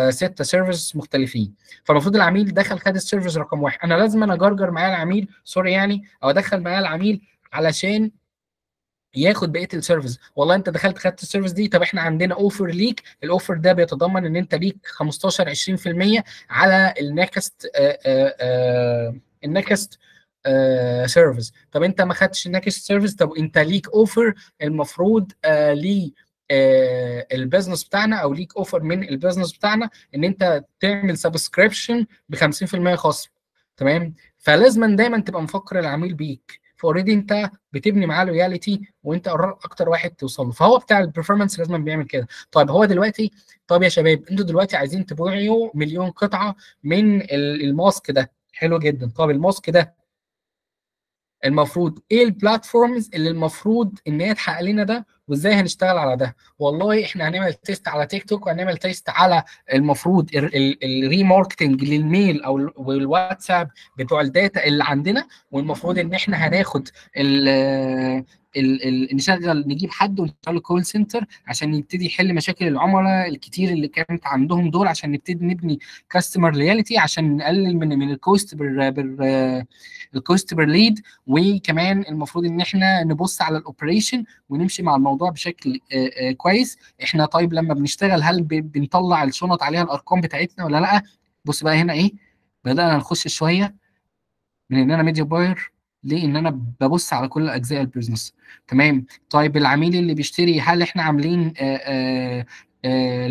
6 سيرفيسز مختلفين، فالمفروض العميل دخل خد السيرفيس رقم 1. انا لازم انا اجرجر معايا العميل، سوري يعني، او ادخل معايا العميل علشان ياخد بقيه السيرفيس. والله انت دخلت خدت السيرفيس دي، طب احنا عندنا اوفر ليك، الاوفر ده بيتضمن ان انت ليك 15-20% على النكست سيرفيس. طب انت ما خدتش النكست سيرفيس، طب انت ليك اوفر المفروض ليه البيزنس بتاعنا، او ليك اوفر من البيزنس بتاعنا ان انت تعمل سبسكريبشن ب 50% خصم. تمام، فلازم دايما تبقى مفكر العميل بيك، فاوريدي انت بتبني معاه لويالتي، وانت اكتر واحد توصل له. فهو بتاع البرفورمانس لازم بيعمل كده. طيب هو دلوقتي، طب يا شباب انتوا دلوقتي عايزين تبيعوا 1,000,000 قطعه من الماسك ده. حلو جدا، طب الماسك ده المفروض ايه البلاتفورمز اللي المفروض ان هي تحقق لنا ده، وازاي هنشتغل على ده؟ والله احنا هنعمل تيست على تيك توك، وهنعمل تيست على المفروض الريماركتنج للميل او الواتساب بتوع الداتا اللي عندنا، والمفروض ان احنا هناخد نشغل نجيب حد ونشغله كول سنتر عشان يبتدي يحل مشاكل العملاء الكتير اللي كانت عندهم دول، عشان نبتدي نبني كاستمر لويالتي، عشان نقلل من الكوست الكوست بير ليد. وكمان المفروض ان احنا نبص على الاوبريشن ونمشي مع الموضوع بشكل كويس. احنا طيب لما بنشتغل هل بنطلع الشنط عليها الارقام بتاعتنا ولا لا؟ بص بقى هنا ايه، بدأنا نخش شويه من ان انا ميديا باير، ليه؟ ان انا ببص على كل اجزاء البيزنس. تمام، طيب العميل اللي بيشتري هل احنا عاملين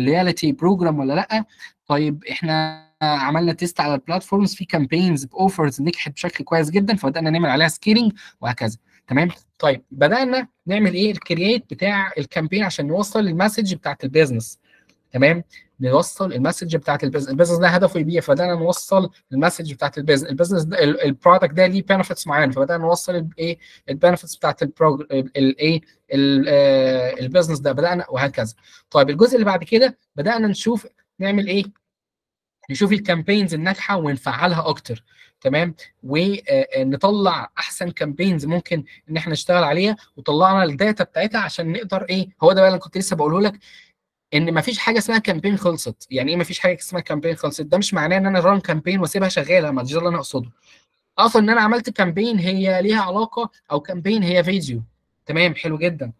لويالتي بروجرام ولا لا؟ طيب احنا عملنا تيست على البلاتفورمز، في كامبينز باوفرز نجحت بشكل كويس جدا، فبدانا نعمل عليها سكيلنج وهكذا. تمام، طيب بدانا نعمل ايه الكرييت بتاع الكامبين عشان نوصل المسج بتاعت البيزنس. تمام، نوصل المسج بتاعت البيزنس. البيزنس ده هدفه يبيع، فبدانا نوصل المسج بتاعت البيزنس. البيزنس ده البرودكت ده ليه بنفيتس معينه، فبدانا نوصل ايه البنفيتس بتاعت الايه البيزنس ده، بدانا وهكذا. طيب الجزء اللي بعد كده بدانا نشوف نعمل ايه، نشوف الكامبينز الناجحه ونفعلها اكتر، تمام، ونطلع احسن كامبينز ممكن ان احنا نشتغل عليها، وطلعنا الداتا بتاعتها عشان نقدر ايه. هو ده بقى اللي كنت لسه بقوله لك، ان مفيش حاجه اسمها كامبين خلصت. يعني ايه مفيش حاجه اسمها كامبين خلصت؟ ده مش معناه ان انا ران كامبين واسيبها شغاله، ما ده اللي انا اقصده. اقصد ان انا عملت كامبين هي ليها علاقه، او كامبين هي فيديو، تمام، حلو جدا.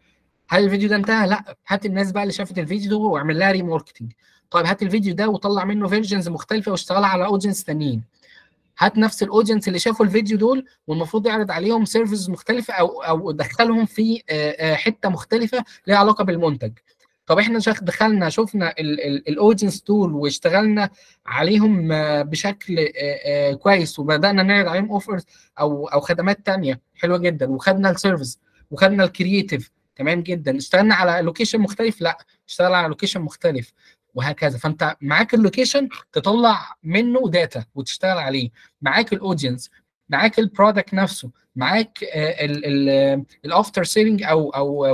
هل الفيديو ده انتهى؟ لا، هات الناس بقى اللي شافت الفيديو واعمل لها ريماركتنج. طيب هات الفيديو ده وطلع منه فيرجنز مختلفه واشتغل على اودينس تانيين. هات نفس الاودينس اللي شافوا الفيديو دول والمفروض يعرض عليهم سيرفيسز مختلفه، او دخلهم في حته مختلفه ليها علاقه بالمنتج. طب احنا دخلنا شفنا الاودينس دول واشتغلنا عليهم بشكل كويس، وبدانا نعرض عليهم اوفرز او خدمات ثانيه حلوه جدا، وخدنا السيرفيس وخدنا الكرييتيف، تمام جدا. اشتغلنا على لوكيشن مختلف؟ لا، اشتغل على لوكيشن مختلف وهكذا. فانت معاك اللوكيشن تطلع منه داتا وتشتغل عليه، معاك الاودينس، معاك البرودكت نفسه، معاك الافتر سيلينج او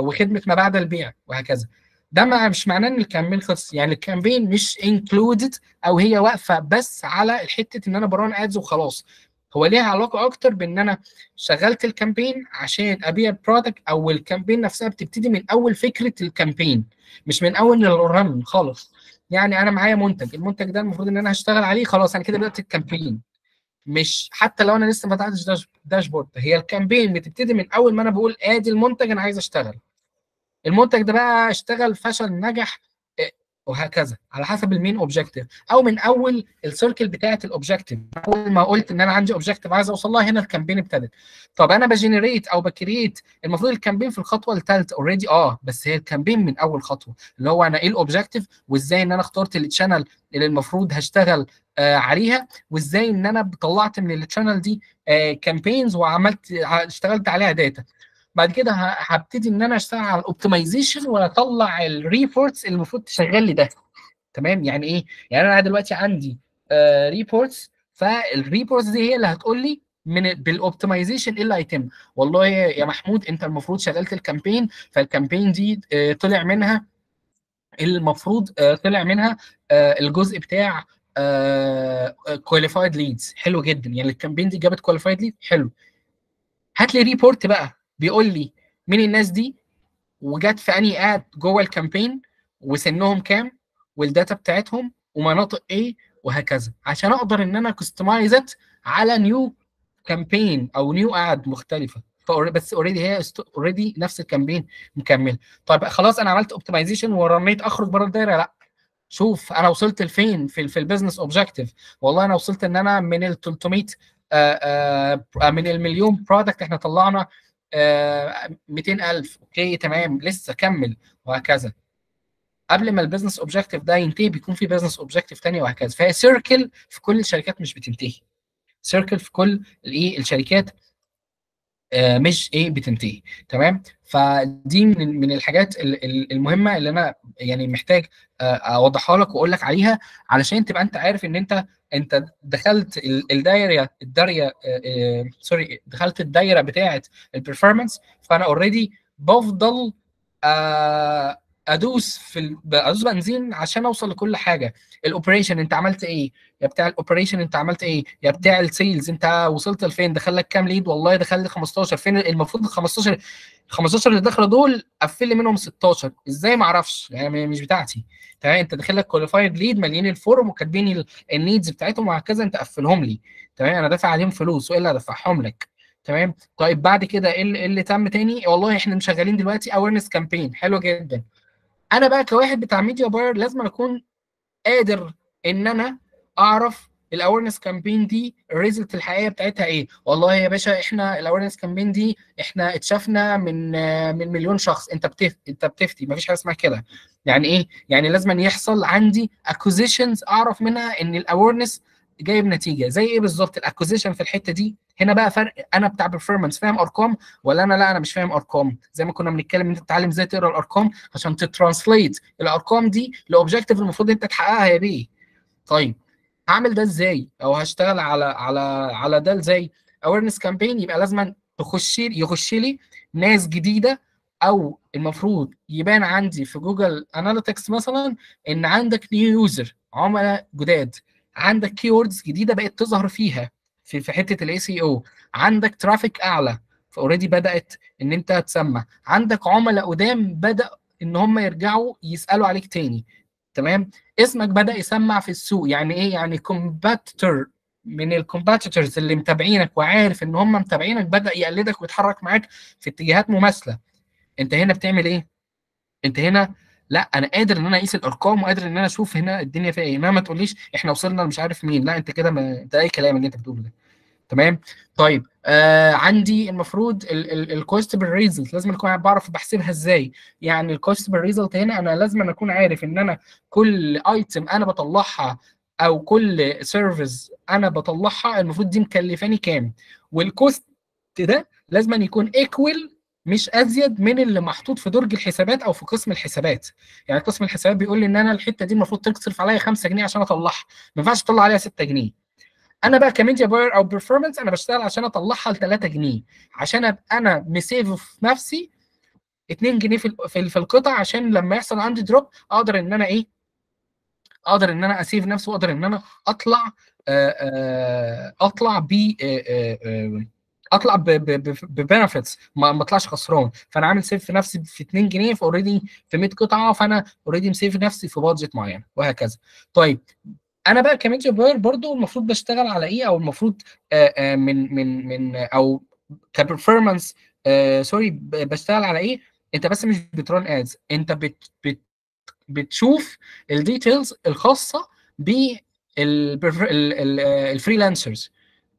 وخدمه ما بعد البيع وهكذا. ده مش معناه ان الكامبين خلص، يعني الكامبين مش انكلودد او هي واقفه بس على الحته ان انا بران ادز وخلاص. هو ليها علاقه اكتر بان انا شغلت الكامبين عشان ابيع البرودكت، او الكامبين نفسها بتبتدي من اول فكره الكامبين مش من اول الرن خالص. يعني انا معايا منتج، المنتج ده المفروض ان انا هشتغل عليه، خلاص انا كده بدات الكامبين. مش حتى لو انا لسه ما فتحتش داشبورد، هي الكامبين بتبتدي من اول ما انا بقول ادي المنتج انا عايز اشتغل. المنتج ده بقى اشتغل، فشل، نجح، وهكذا على حسب المين اوبجيكتيف، او من اول السيركل بتاعه الاوبجيكتيف. اول ما قلت ان انا عندي اوبجيكتيف عايز اوصل لها، هنا الكامبين ابتدت. طب انا بجنريت او بكريت، المفروض الكامبين في الخطوه الثالثه اوريدي، بس هي الكامبين من اول خطوه، اللي هو انا ايه الاوبجيكتيف، وازاي ان انا اخترت التشانل اللي المفروض هشتغل عليها، وازاي ان انا طلعت من التشانل دي كامبينز وعملت اشتغلت عليها داتا. بعد كده هبتدي ان انا اشتغل على الاوبتمايزيشن واطلع الريبورتس اللي المفروض تشغل لي ده، تمام. يعني ايه؟ يعني انا دلوقتي عندي ريبورتس، فالريبورتس دي هي اللي هتقول لي من بالاوبتمايزيشن ايه اللي هيتم. والله يا محمود انت المفروض شغلت الكامبين، فالكامبين دي طلع منها المفروض طلع منها الجزء بتاع كواليفايد ليدز، حلو جدا. يعني الكامبين دي جابت كواليفايد ليد، حلو. هات لي ريبورت بقى بيقول لي مين الناس دي، وجت في انهي اد جوه الكامبين، وسنهم كام، والداتا بتاعتهم، ومناطق ايه، وهكذا، عشان اقدر ان انا كستمايزت على نيو كامبين او نيو اد مختلفه. بس اوريدي هي اوريدي نفس الكامبين مكمله. طيب خلاص انا عملت اوبتمايزيشن ورميت، اخرج بره الدايره؟ لا، شوف انا وصلت لفين في البيزنس اوبجيكتيف. والله انا وصلت ان انا من ال 300 من المليون برودكت احنا طلعنا 200,000، اوكي تمام، لسه كمل وهكذا. قبل ما البيزنس اوبجيكتيف ده ينتهي بيكون في بيزنس اوبجيكتيف ثانيه وهكذا. فهي سيركل في كل الشركات مش بتنتهي، سيركل في كل الايه الشركات مش ايه بتنتهي، تمام. فدي من الحاجات المهمه اللي انا يعني محتاج اوضحها لك واقول لك عليها، علشان تبقى انت عارف ان انت دخلت الدايره بتاعه البرفورمانس. فانا اوريدي بفضل ادوس بنزين عشان اوصل لكل حاجه. الاوبريشن انت عملت ايه؟ يا بتاع الاوبريشن انت عملت ايه؟ يا بتاع السيلز انت وصلت لفين؟ دخل لك كام ليد؟ والله دخل لي 15. فين المفروض ال 15 اللي داخله دول قفل لي منهم 16 ازاي؟ ما اعرفش، يعني مش بتاعتي، تمام. انت داخل لك كواليفايد ليد مليانين الفورم وكاتبين النيدز بتاعتهم وهكذا، انت قفلهم لي، تمام. انا دافع عليهم فلوس والا هدفعهم لك، تمام. طيب بعد كده ايه اللي تم تاني؟ والله احنا مشغلين دلوقتي اويرنس كامبين، حلو جدا. انا بقى كواحد بتاع ميديا باير لازم اكون قادر ان انا اعرف الاويرنس كامبين دي الريزلت الحقيقيه بتاعتها ايه. والله يا باشا احنا الاويرنس كامبين دي احنا اتشافنا من مليون شخص. انت بتفتي، مفيش حاجه اسمها كده. يعني ايه؟ يعني لازم يحصل عندي اكوزيشنز اعرف منها ان الاويرنس جايب نتيجه زي ايه بالظبط؟ الاكوزيشن في الحته دي. هنا بقى فرق، انا بتاع بيرفورمانس فاهم ارقام ولا انا لا انا مش فاهم ارقام. زي ما كنا بنتكلم انت تتعلم ازاي تقرا الارقام عشان تترانسليت الارقام دي لاوبجيكتيف المفروض انت تحققها يا بيه. طيب هعمل ده ازاي او هشتغل على ده ازاي؟ اويرنس كامبين، يبقى لازم يخش لي ناس جديده، او المفروض يبان عندي في جوجل اناليتكس مثلا ان عندك نيو يوزر، عملاء جداد، عندك كي ووردز جديده بقت تظهر فيها في حته الاي سي او، عندك ترافيك اعلى فاوريدي بدات ان انت تسمى، عندك عملاء قدام بدا ان هم يرجعوا يسالوا عليك تاني، تمام؟ اسمك بدا يسمع في السوق. يعني ايه؟ يعني كومباتيتور من الكومباتيتورز اللي متابعينك وعارف ان هم متابعينك بدا يقلدك ويتحرك معاك في اتجاهات مماثله. انت هنا بتعمل ايه؟ انت هنا لا انا قادر ان انا اقيس الارقام وقادر ان انا اشوف هنا الدنيا فيها ايه. ما تقوليش احنا وصلنا مش عارف مين، لا انت كده انت اي كلام اللي انت بتقوله ده، تمام؟ طيب عندي المفروض الكوست بالريزلت، لازم اكون بعرف بحسبها ازاي. يعني الكوست بالريزلت هنا انا لازم اكون عارف ان انا كل ايتم انا بطلعها او كل سيرفيس انا بطلعها المفروض دي مكلفاني كام، والكوست ده لازم أن يكون ايكوال مش ازيد من اللي محطوط في درج الحسابات او في قسم الحسابات. يعني قسم الحسابات بيقول لي ان انا الحته دي المفروض تصرف عليا 5 جنيه عشان اطلعها، ما ينفعش اطلع عليها 6 جنيه. انا بقى كميديا باير او بيرفورمانس انا بشتغل عشان اطلعها ل 3 جنيه، عشان ابقى انا مسيف في نفسي 2 جنيه في القطع، عشان لما يحصل عندي دروب اقدر ان انا ايه؟ اقدر ان انا اسيف نفسي واقدر ان انا اطلع ببنفيتس، ما اطلعش خسران. فانا عامل سيف في نفسي في 2 جنيه فاوريدي في 100 قطعه، فانا اوريدي مسيف نفسي في بادجت معين وهكذا. طيب انا بقى كميديا باير برضو المفروض بشتغل على ايه، او المفروض من او كبرفورمانس سوري بشتغل على ايه؟ انت بس مش بتران ادز، انت بتشوف الديتيلز الخاصه بالفريلانسرز،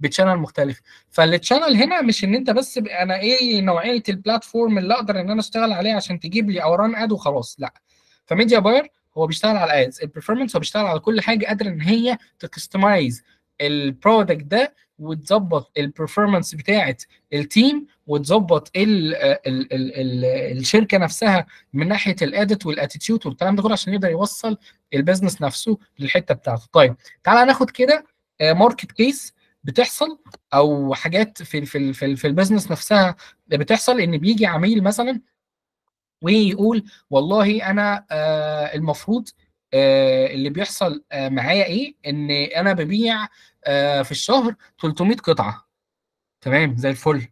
بتشانل مختلف. فالتشانل هنا مش ان انت بس انا ايه نوعيه البلاتفورم اللي اقدر ان انا اشتغل عليه عشان تجيب لي اوران اد وخلاص، لا. فميديا باير هو بيشتغل على ادز، البرفورمانس هو بيشتغل على كل حاجه قادره ان هي تكستمايز البرودكت ده وتظبط البرفورمانس بتاعه التيم وتظبط الشركه نفسها من ناحيه الادت والاتيتيود والكلام ده كله عشان يقدر يوصل البيزنس نفسه للحته بتاعته. طيب تعالى ناخد كده ماركت كيس بتحصل، او حاجات في البيزنس نفسها بتحصل، ان بيجي عميل مثلا ويقول والله انا المفروض اللي بيحصل معايا ايه، ان انا ببيع في الشهر 300 قطعه، تمام؟ زي الفل،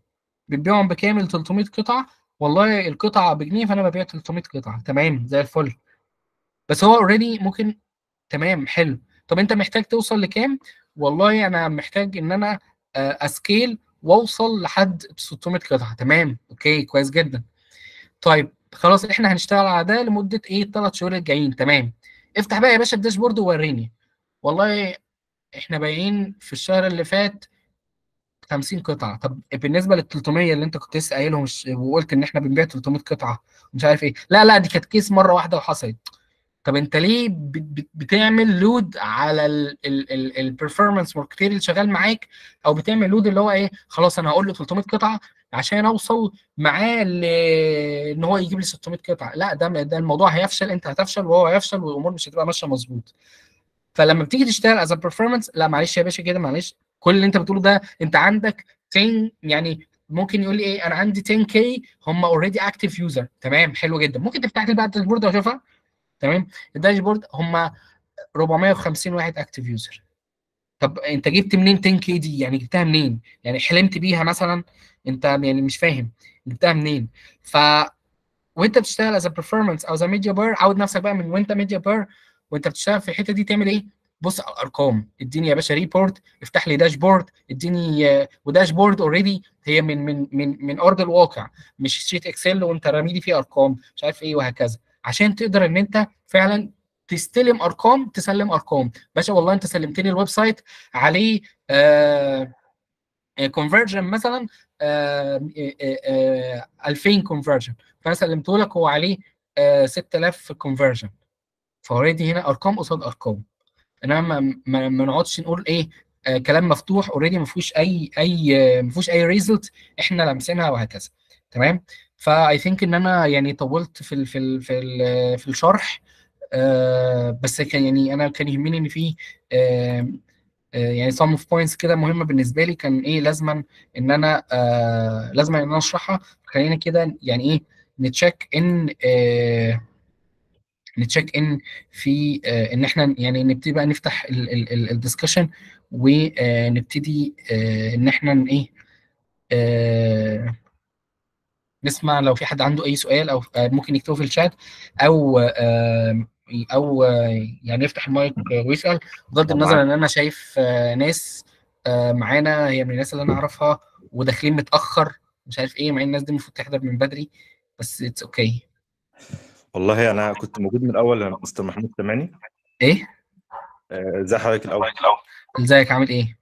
بتبيعهم بكامل 300 قطعه، والله القطعه بجنيه فانا ببيع 300 قطعه، تمام زي الفل. بس هو اوريدي ممكن، تمام حلو. طب انت محتاج توصل لكام؟ والله انا محتاج ان انا اسكيل واوصل لحد 600 قطعه، تمام اوكي كويس جدا. طيب خلاص احنا هنشتغل على ده لمده ايه؟ الثلاث شهور الجايين، تمام. افتح بقى يا باشا الداشبورد ووريني، والله احنا بايعين في الشهر اللي فات 50 قطعه، طب بالنسبه لل 300 اللي انت كنت لسه قايلهم وقلت ان احنا بنبيع 300 قطعه مش عارف ايه، لا لا دي كانت كيس مره واحده وحصلت. طب انت ليه بتعمل لود على البرفورمانس ماركتير اللي شغال معاك، او بتعمل لود اللي هو ايه؟ خلاص انا هقول له 300 قطعه عشان اوصل معاه ان هو يجيب لي 600 قطعه، لا ده الموضوع هيفشل، انت هتفشل وهو هيفشل والامور مش هتبقى ماشيه مظبوط. فلما بتيجي تشتغل از برفورمانس، لا معلش يا باشا كده معلش، كل اللي انت بتقوله ده انت عندك 10، يعني ممكن يقول لي ايه انا عندي 10K هم اوريدي اكتيف يوزر، تمام حلو جدا. ممكن تفتح لي بقى الداشبورد واشوفها، تمام؟ الداشبورد هم 450 واحد اكتف يوزر. طب انت جبت منين 10K دي؟ يعني جبتها منين؟ يعني حلمت بيها مثلا؟ انت يعني مش فاهم جبتها منين. ف وانت بتشتغل از برفورمانس او ذا ميديا باير، عود نفسك بقى من وانت ميديا باير وانت بتشتغل في الحته دي تعمل ايه؟ بص على الارقام، اديني يا باشا ريبورت، افتح لي داشبورد، اديني وداشبورد اوريدي هي من من من من ارض الواقع، مش شيت اكسل وانت رامي لي فيه ارقام مش عارف ايه وهكذا، عشان تقدر ان انت فعلا تستلم ارقام، تسلم ارقام. باشا والله انت سلمت لي الويب سايت عليه كونفرجن مثلا 2000 كونفرجن، فانا سلمته لك هو عليه 6000 كونفرجن، فاوريدي هنا ارقام قصاد ارقام. انما ما نقعدش نقول ايه كلام مفتوح اوريدي ما فيهوش اي ريزلت احنا لامسينها وهكذا. تمام، فاي ثينك ان انا يعني طولت في ال في ال في ال في الشرح، بس كان يعني انا كان يهمني ان في يعني some of points كده مهمه بالنسبه لي، كان ايه لازما ان انا اشرحها. خلينا كده يعني ايه نتشيك ان في ان احنا يعني نبتدي بقى نفتح الدسكشن ونبتدي ان احنا ايه نسمع لو في حد عنده اي سؤال، او ممكن يكتبه في الشات، او يعني يفتح المايك ويسال. بغض النظر ان انا شايف ناس معانا هي من الناس اللي انا اعرفها وداخلين متاخر مش عارف ايه، مع ان الناس دي المفروض تحضر من بدري، بس اتس اوكي. والله انا كنت موجود من الاول يا مستر محمود، سامعني؟ ايه؟ ازي حضرتك الاول؟ ازيك عامل ايه؟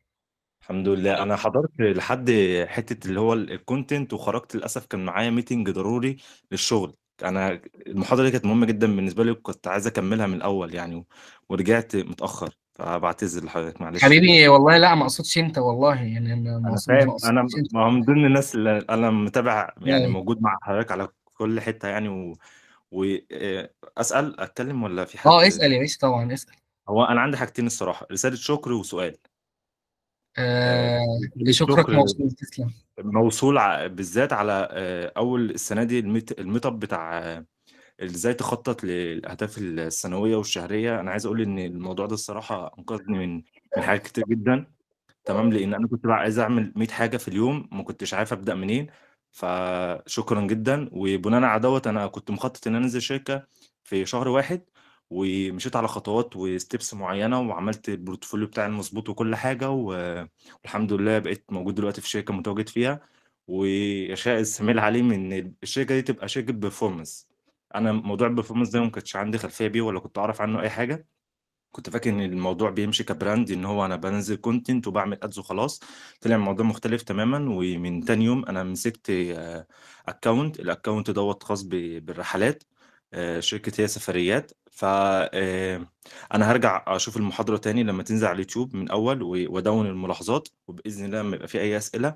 الحمد لله. انا حضرت لحد حته اللي هو الكونتنت وخرجت للاسف، كان معايا ميتنج ضروري للشغل. انا المحاضره دي كانت مهمه جدا بالنسبه لي، وكنت عايز اكملها من الاول يعني، ورجعت متاخر، فبعتذر لحضرتك معلش حبيبي. والله لا ما اقصدش انت، والله يعني انا ما فاهم، اقصدش انا انت. ما هو من ضمن الناس اللي انا متابع يعني، موجود مع حضرتك على كل حته يعني، واسال اتكلم ولا في حد؟ اسال يا باشا، طبعا اسال. هو انا عندي حاجتين الصراحه، رساله شكر وسؤال. شكرك موصول، تسلم. موصول بالذات على اول السنه دي الميت اب بتاع ازاي تخطط للاهداف السنويه والشهريه. انا عايز اقول ان الموضوع ده الصراحه انقذني من حاجات كتير جدا. تمام، لان انا كنت بقى عايز اعمل 100 حاجه في اليوم، ما كنتش عارف ابدا منين. فشكرا جدا. وبناء على دوت انا كنت مخطط ان انا انزل شركه في شهر واحد، ومشيت على خطوات وستيبس معينه، وعملت البورتفوليو بتاعي المظبوط وكل حاجه، والحمد لله بقيت موجود دلوقتي في شركه متواجد فيها، ويشائز عمل عليه ان الشركه دي تبقى شركه بيرفورمانس. انا موضوع البيرفورمانس ده ما كنتش عندي خلفيه بيه، ولا كنت اعرف عنه اي حاجه. كنت فاكر ان الموضوع بيمشي كبراند، ان هو انا بنزل كونتنت وبعمل ادز وخلاص. طلع الموضوع مختلف تماما. ومن تاني يوم انا مسكت اكونت، الاكونت دوت خاص بالرحلات، شركة هي سفريات. ف انا هرجع اشوف المحاضرة تاني لما تنزل على اليوتيوب من اول، وادون الملاحظات، وباذن الله لما يبقى في اي اسئلة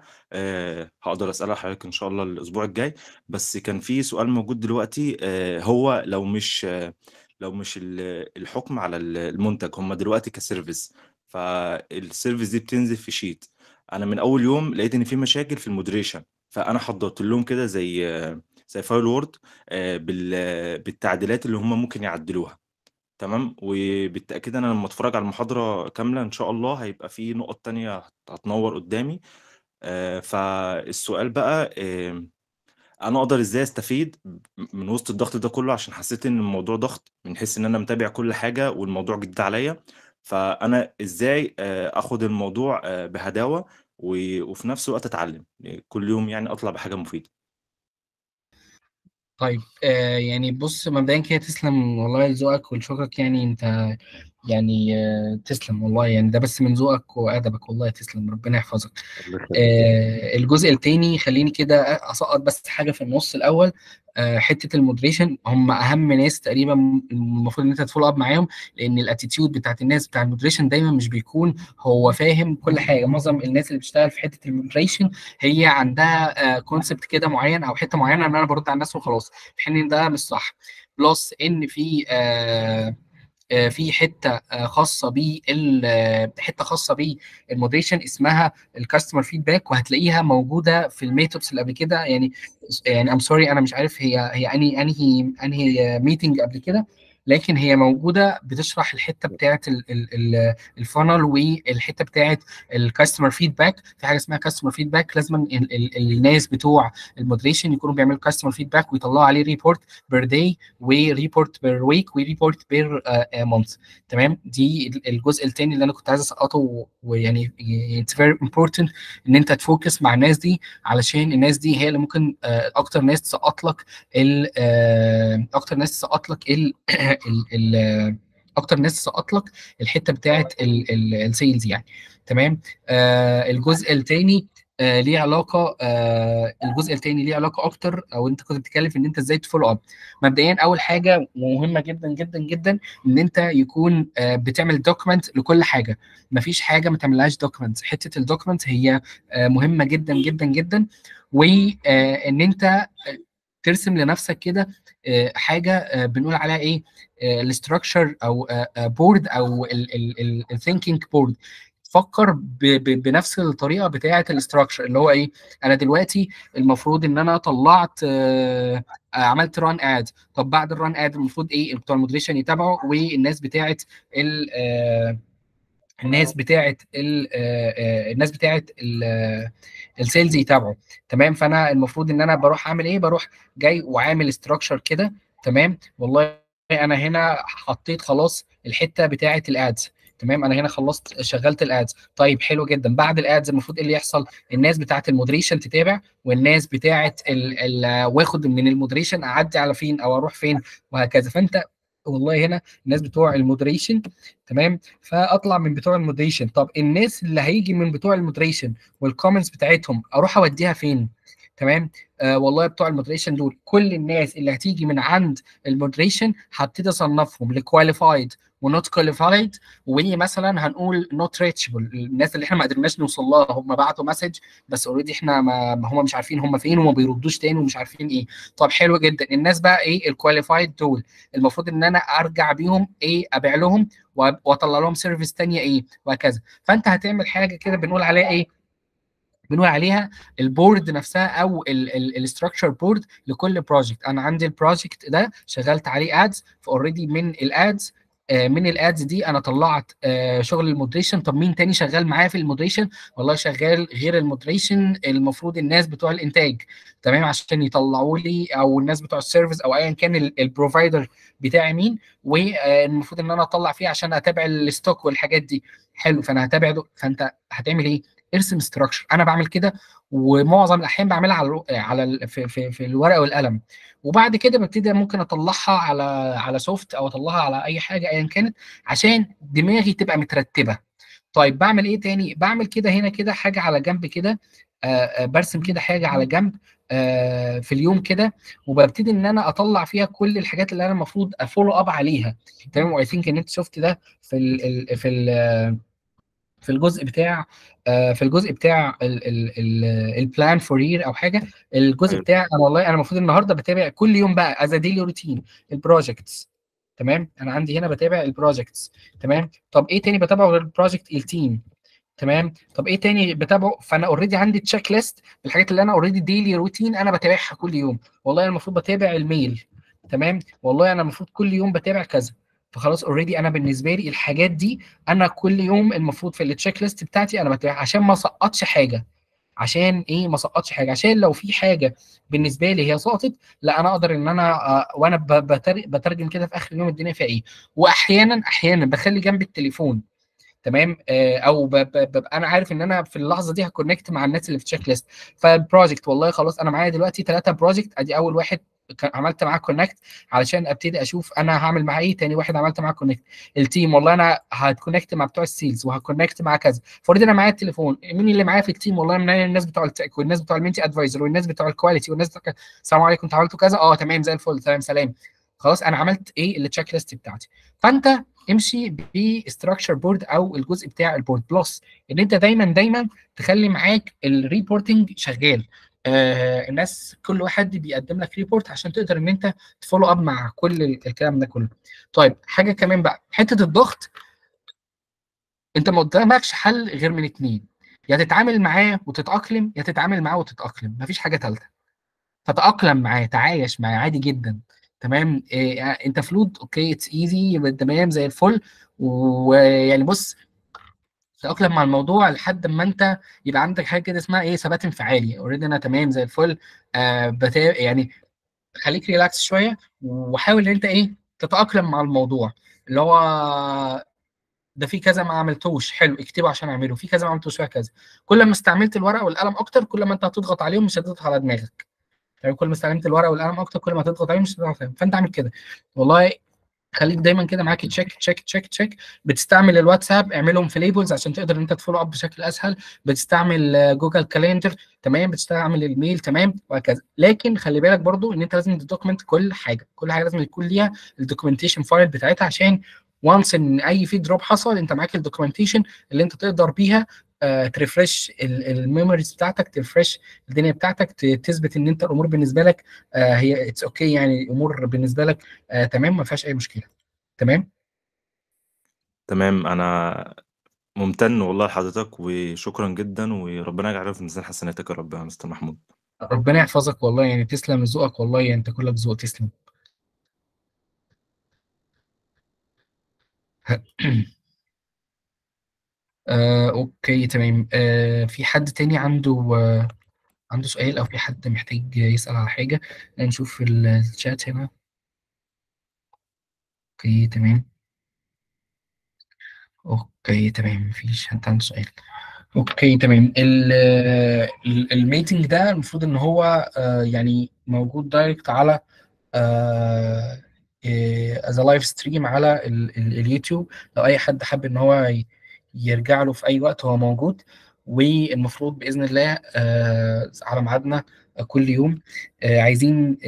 هقدر اسألها حضرتك ان شاء الله الاسبوع الجاي. بس كان في سؤال موجود دلوقتي، هو لو مش الحكم على المنتج، هم دلوقتي كسيرفيس، فالسيرفيس دي بتنزل في شيت. انا من اول يوم لقيت ان في مشاكل في المودريشن، فانا حضرت لهم كده زي فايل وورد بالتعديلات اللي هم ممكن يعدلوها. تمام، وبالتاكيد انا لما اتفرج على المحاضره كامله ان شاء الله هيبقى في نقط تانية هتنور قدامي. فالسؤال بقى، انا اقدر ازاي استفيد من وسط الضغط ده كله؟ عشان حسيت ان الموضوع ضغط، من حيث ان انا متابع كل حاجه والموضوع جديد عليا. فانا ازاي اخد الموضوع بهداوه وفي نفس الوقت اتعلم كل يوم، يعني اطلع بحاجه مفيده؟ طيب، يعني بص، مبدئيا كده تسلم والله لذوقك ولشكرك، يعني انت يعني تسلم والله، يعني ده بس من ذوقك وادبك، والله تسلم، ربنا يحفظك. الجزء الثاني خليني كده اسقط بس حاجه في النص الاول، حته المودريشن. هم اهم ناس تقريبا المفروض ان انت تفول اب معاهم، لان الاتيتيود بتاعت الناس بتاع المودريشن دايما مش بيكون هو فاهم كل حاجه. معظم الناس اللي بتشتغل في حته المودريشن هي عندها كونسبت كده معين، او حته معينه ان انا برد على الناس وخلاص، في حين ان ده مش صح. بلس ان في حته خاصه بالمودريشن اسمها الكاستمر فيدباك، وهتلاقيها موجوده في الميتوبس اللي قبل كده. يعني ام سوري، انا مش عارف هي انهي ميتنج قبل كده، لكن هي موجوده بتشرح الحته بتاعه الفانل والحته بتاعه الكاستمر فيدباك. في حاجه اسمها كاستمر فيدباك، لازم الناس بتوع المودريشن يكونوا بيعملوا كاستمر فيدباك ويطلعوا عليه ريبورت بير داي وريبورت بير ويك وريبورت بير مونث. تمام، دي الجزء الثاني اللي انا كنت عايز اسقطه، ويعني اتس فيري امبورتنت ان انت تفوكس مع الناس دي، علشان الناس دي هي اللي ممكن اكتر ناس تسقط لك اكتر ناس تسقط لك الحته بتاعه السيلز يعني. تمام، الجزء الثاني ليه علاقه، اكتر، او انت كنت بتتكلم ان انت ازاي تفولو اب. مبدئيا اول حاجه مهمه جدا جدا جدا ان انت يكون بتعمل دوكمنت لكل حاجه، مفيش حاجه ما تعملهاش دوكمنت. حته الدوكمنت هي مهمه جدا جدا جدا، وان انت ترسم لنفسك كده حاجه بنقول عليها ايه، الاستراكشر او بورد او الثينكينج بورد. فكر بنفس الطريقه بتاعه الاستراكشر اللي هو ايه، انا دلوقتي المفروض ان انا طلعت عملت ران اد، طب بعد الران اد المفروض ايه بتوع المودريشن يتابعوا، والناس بتاعه السيلز يتابعوا. تمام، فانا المفروض ان انا بروح اعمل ايه، بروح جاي وعامل استراكشر كده. تمام، والله انا هنا حطيت خلاص الحته بتاعه الادز. تمام، انا هنا خلصت شغلت الادز. طيب حلو جدا، بعد الادز المفروض ايه اللي يحصل؟ الناس بتاعه المودريشن تتابع، والناس بتاعه واخد من المودريشن اعدي على فين او اروح فين وهكذا. فانت والله هنا الناس بتوع المودريشن، تمام، فاطلع من بتوع المودريشن. طب الناس اللي هيجي من بتوع المودريشن والكومنتس بتاعتهم اروح اوديها فين؟ تمام، والله بتوع المودريشن دول كل الناس اللي هتيجي من عند المودريشن هبتدي اصنفهم لكواليفايد ونوت كواليفايد، ومثلا هنقول نوت ريتشبل، الناس اللي احنا ما قدرناش نوصل لها، هم بعتوا مسج بس اوريدي احنا ما هم مش عارفين هم فين وما بيردوش تاني ومش عارفين ايه. طب حلو جدا، الناس بقى ايه الكواليفايد دول المفروض ان انا ارجع بيهم ايه، ابيع لهم واطلع لهم سيرفيس ثانيه ايه وهكذا. فانت هتعمل حاجه كده بنقول عليها ايه، بنقول عليها البورد نفسها او الاستراكشر بورد لكل بروجكت. انا عندي البروجكت ده شغلت عليه ادز، فاوريدي من الادز دي انا طلعت شغل المودريشن. طب مين تاني شغال معايا في المودريشن؟ والله شغال غير المودريشن المفروض الناس بتوع الانتاج، تمام، عشان يطلعوا لي، او الناس بتوع السيرفيس او ايا كان البروفايدر بتاعي مين، والمفروض ان انا اطلع فيه عشان اتابع الستوك والحاجات دي. حلو، فانا هتابع دول. فانت هتعمل ايه؟ ارسم استراكشر. انا بعمل كده، ومعظم الاحيان بعملها في الورقه والقلم، وبعد كده ببتدي ممكن اطلعها على سوفت او اطلعها على اي حاجه ايا كانت عشان دماغي تبقى مترتبه. طيب بعمل ايه تاني؟ بعمل كده هنا كده حاجه على جنب كده، برسم كده حاجه على جنب في اليوم كده، وببتدي ان انا اطلع فيها كل الحاجات اللي انا المفروض افولو اب عليها. تمام، واي ثينك ان انت شفت ده في الجزء بتاع البلان فور يير او حاجه، الجزء بتاع انا والله انا المفروض النهارده بتابع كل يوم بقى از ديلي روتين البروجكتس. تمام، انا عندي هنا بتابع البروجكتس. تمام، طب ايه تاني بتابعه غير البروجكت؟ التيم. تمام، طب ايه تاني بتابعه؟ فانا اوريدي عندي تشيك ليست بالحاجات اللي انا اوريدي ديلي روتين انا بتابعها كل يوم. والله انا المفروض بتابع الميل. تمام، والله انا المفروض كل يوم بتابع كذا. فخلاص اوريدي انا بالنسبه لي الحاجات دي انا كل يوم المفروض في التشيك ليست بتاعتي انا بتابعها عشان ما اسقطش حاجه. عشان ايه ما اسقطش حاجه؟ عشان لو في حاجه بالنسبه لي هي سقطت، لا انا اقدر ان انا وانا بترجم كده في اخر اليوم الدنيا فيها ايه. واحيانا بخلي جنب التليفون. تمام، او ببقى انا عارف ان انا في اللحظه دي هكونكت مع الناس اللي في التشيك ليست. فالبروجكت والله خلاص انا معايا دلوقتي 3 بروجكت، ادي اول واحد عملت معاه كونكت علشان ابتدي اشوف انا هعمل معاه ايه. تاني واحد عملت معاه كونكت. التيم والله انا هتكونكت مع بتوع السيلز وهكونكت مع كذا. فاوريدي انا معايا التليفون، مين اللي معايا في التيم؟ والله معايا الناس بتوع التك والناس بتوع المينتي ادفايزر والناس بتوع الكواليتي والناس بتوع السلام عليكم انتوا عملتوا كذا، اه تمام زي الفل، تمام سلام. خلاص انا عملت ايه التشيك ليست بتاعتي. فانت امشي باستراكشر بورد او الجزء بتاع البورد، بلس ان انت دايما تخلي معاك الريبورتنج شغال. الناس كل واحد بيقدم لك ريبورت عشان تقدر ان انت تفولو اب مع كل الكلام ده كله. طيب حاجه كمان بقى، حته الضغط انت ما قدامكش حل غير من 2، يا تتعامل معاه وتتاقلم يا تتعامل معاه وتتاقلم، مفيش حاجه ثالثه. فتاقلم معاه، تعايش معاه عادي جدا. تمام. انت فلود اوكي، اتس ايزي، تمام زي الفل. ويعني بص تتأقلم مع الموضوع لحد ما انت يبقى عندك حاجه كده اسمها ايه، ثبات انفعالي. اوريدي انا تمام زي الفل. يعني خليك ريلاكس شويه، وحاول ان انت ايه تتأقلم مع الموضوع، اللي هو ده في كذا ما عملتوش، حلو اكتبه عشان اعمله، في كذا ما عملتوش وهكذا. كل ما استعملت الورقه والقلم اكتر كل ما انت هتضغط عليهم مش هتضغط على دماغك. يعني كل ما استعملت الورقه والقلم اكتر كل ما هتضغط عليهم مش هتضغط عليهم. فانت اعمل كده والله، خليك دايما كده معاك تشيك تشيك تشيك تشيك. بتستعمل الواتساب اعملهم في ليبلز عشان تقدر انت تفولو اب بشكل اسهل. بتستعمل جوجل كالندر تمام، بتستعمل الميل تمام وهكذا. لكن خلي بالك برضو ان انت لازم تدوكمنت كل حاجه، كل حاجه لازم يكون ليها الدوكيومنتيشن فايل بتاعتها، عشان وانس ان اي في دروب حصل انت معاك الدوكيومنتيشن اللي انت تقدر بيها تريفرش الميموريز بتاعتك، تريفرش الدنيا بتاعتك، تثبت ان انت الامور بالنسبه لك هي اتس اوكي، يعني الامور بالنسبه لك تمام ما فيهاش اي مشكله. تمام تمام. انا ممتن والله لحضرتك وشكرا جدا، وربنا يجعله في ميزان حسناتك يا رب يا مستر محمود. ربنا يحفظك والله، يعني تسلم ذوقك والله، يعني انت كلك ذوق، تسلم. اوكي تمام. في حد تاني عنده سؤال، او في حد محتاج يسأل على حاجة؟ نشوف الشات هنا. اوكي تمام، اوكي تمام، مفيش حد عنده سؤال. اوكي تمام. الميتنج ده المفروض ان هو يعني موجود دايركت على از لايف ستريم على اليوتيوب. لو اي حد حب ان هو يرجع له في اي وقت هو موجود. والمفروض باذن الله على ميعادنا كل يوم. عايزين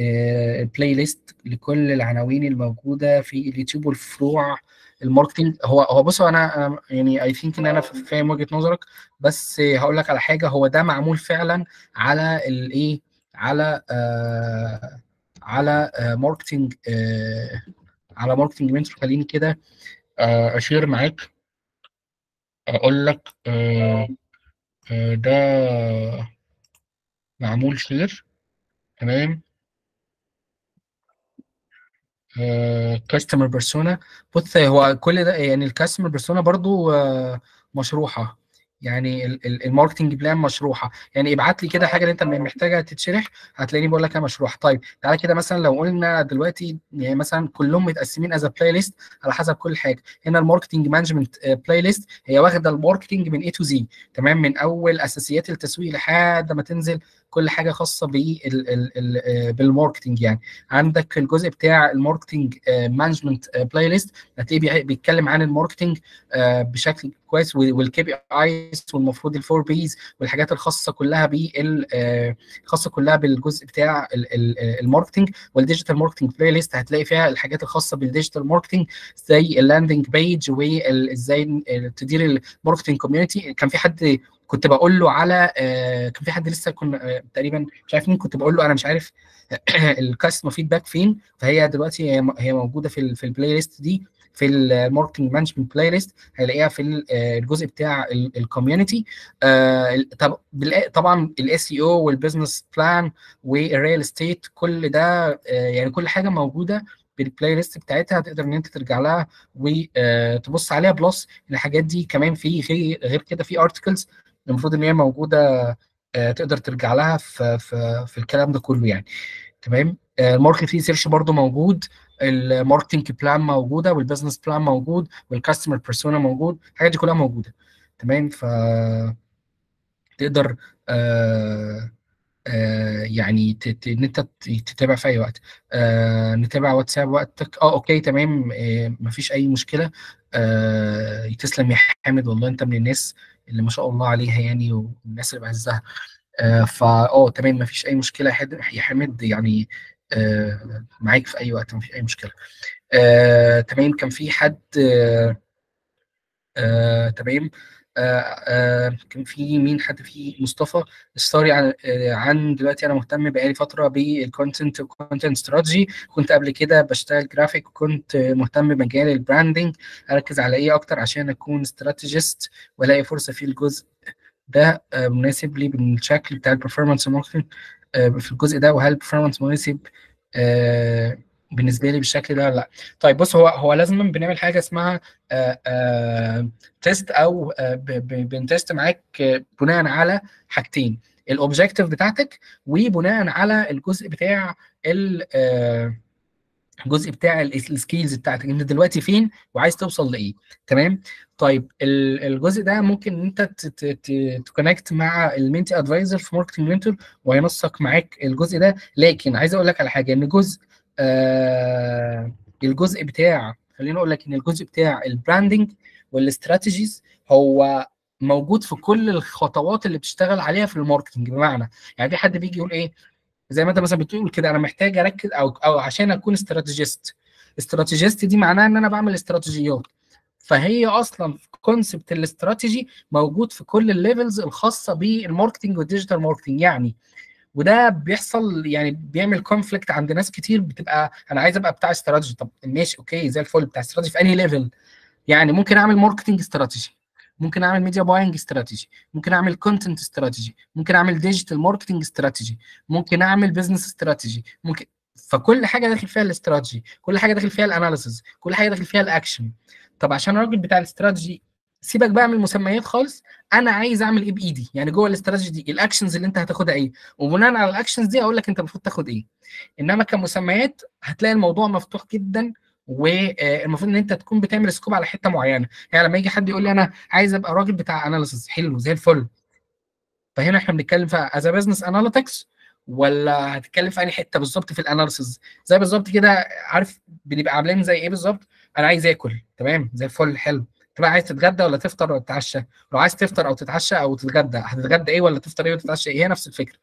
بلاي ليست لكل العناوين الموجوده في اليوتيوب والفروع الماركتنج. هو بصوا انا يعني اي ثينك ان انا فاهم وجهه نظرك، بس هقول لك على حاجه. هو ده معمول فعلا على الايه، على ماركتنج، على ماركتنج منتور. خليني كده اشير معاك، اقول لك ده معمول شير تمام. كاستمر بيرسونا، بص هو كل ده يعني الكاستمر بيرسونا برضو مشروحه، يعني الماركتنج بلان مشروحه. يعني ابعت لي كده حاجه اللي انت محتاجها تتشرح، هتلاقيني بقول لك انا مشروح. طيب تعالى كده مثلا لو قلنا دلوقتي يعني مثلا كلهم متقسمين از بلاي ليست على حسب كل حاجه. هنا الماركتنج مانجمنت بلاي ليست هي واخده الماركتنج من اي تو زي تمام، من اول اساسيات التسويق لحد ما تنزل كل حاجه خاصه بالماركتنج. يعني عندك الجزء بتاع الماركتنج مانجمنت بلاي ليست هتلاقيه بيتكلم عن الماركتنج بشكل كويس، والكي بي ايز والمفروض الفور بيز والحاجات الخاصه كلها الخاصه كلها بالجزء بتاع الماركتنج. والديجيتال ماركتنج بلاي ليست هتلاقي فيها الحاجات الخاصه بالديجيتال ماركتنج زي اللاندنج بيج، وازاي تدير الماركتنج كوميونتي. كان في حد كنت بقول له على كان في حد لسه كنا تقريبا مش عارف مين، كنت بقول له انا مش عارف الكاستمر فيدباك فين. فهي دلوقتي هي موجوده في البلاي ليست دي، في الماركتنج مانجمنت بلاي ليست هيلاقيها في الجزء بتاع الكوميونتي. طبعا الاس اي او والبزنس بلان والريل استيت كل ده يعني كل حاجه موجوده بالبلاي ليست بتاعتها، هتقدر ان انت ترجع لها وتبص عليها. بلس الحاجات دي كمان في غير كده في ارتكلز المفروض ان هي موجوده تقدر ترجع لها في الكلام ده كله يعني تمام. الماركت ريسيرش برده موجود، الماركتنج بلان موجوده، والبزنس بلان موجود، والكاستمر بيرسونا موجود، الحاجات دي كلها موجوده تمام. ف تقدر يعني ان انت تتابع في اي وقت. نتابع واتساب وقتك. اوكي تمام، مفيش اي مشكله. تسلم يا حامد والله، انت من الناس اللي ما شاء الله عليها يعني، والناس اللي بعزها. فا تمام مفيش اي مشكله يا حامد، يعني معاك في اي وقت مفيش اي مشكله. تمام. كان في حد تمام كان في مين حد في مصطفى السوري عن دلوقتي انا مهتم بقالي فتره بالكونتنت والكونتنت استراتيجي، كنت قبل كده بشتغل جرافيك، وكنت مهتم بمجال البراندنج، اركز على ايه اكتر عشان اكون استراتيجيست والاقي فرصه في الجزء ده مناسب لي بالشكل بتاع البرفورمانس ماركتنج في الجزء ده؟ وهل البرفورمانس مناسب بالنسبه لي بالشكل ده ولا لا. طيب بص، هو لازم بنعمل حاجه اسمها تيست، او بنتست معاك بناء على حاجتين، الاوبجيكتيف بتاعتك وبناء على الجزء بتاع السكيلز بتاعتك، انت دلوقتي فين وعايز توصل لايه. تمام. طيب الجزء ده ممكن انت تكونكت مع المنتي ادفايزر في ماركتنج منتور وهينسق معاك الجزء ده. لكن عايز اقول لك على حاجه، ان الجزء بتاع البراندنج والاستراتيجيز هو موجود في كل الخطوات اللي بتشتغل عليها في الماركتنج. بمعنى يعني في حد بيجي يقول ايه، زي ما انت مثلا بتقول كده، انا محتاج اركز او عشان اكون استراتيجيست دي معناها ان انا بعمل استراتيجيات، فهي اصلا كونسبت الاستراتيجي موجود في كل الليفلز الخاصه بالماركتنج والديجيتال ماركتنج يعني. وده بيحصل يعني بيعمل كونفليكت عند ناس كتير، بتبقى انا عايز ابقى بتاع استراتيجي، طب ماشي اوكي زي الفل، بتاع استراتيجي في انهي ليفل؟ يعني ممكن اعمل ماركتنج استراتيجي، ممكن اعمل ميديا باينج استراتيجي، ممكن اعمل كونتنت استراتيجي، ممكن اعمل ديجيتال ماركتنج استراتيجي، ممكن اعمل بزنس استراتيجي، ممكن، فكل حاجه داخل فيها الاستراتيجي، كل حاجه داخل فيها الاناليسز، كل حاجه داخل فيها الاكشن. طب عشان الراجل بتاع الاستراتيجي، سيبك بقى من المسميات خالص، انا عايز اعمل ايه بايدي، يعني جوه الاستراتيجي دي الاكشنز اللي انت هتاخدها ايه، وبناء على الاكشنز دي اقول لك انت المفروض تاخد ايه. انما كمسميات هتلاقي الموضوع مفتوح جدا، والمفروض ان انت تكون بتعمل سكوب على حته معينه. يعني لما يجي حد يقول لي انا عايز ابقى راجل بتاع اناليسز، حلو زي الفل، فهنا احنا بنتكلم في از بزنس اناليتكس، ولا هتتكلم في اي حته بالظبط في الاناليسز؟ زي بالظبط كده، عارف بنبقى عاملين زي ايه بالظبط؟ انا عايز اكل، تمام زي الفل، حلو، تبقى عايز تتغدى ولا تفطر ولا تتعشى؟ لو عايز تفطر او تتعشى او تتغدى، هتتغدى ايه ولا تفطر ايه وتتعشى ايه؟ هي نفس الفكره.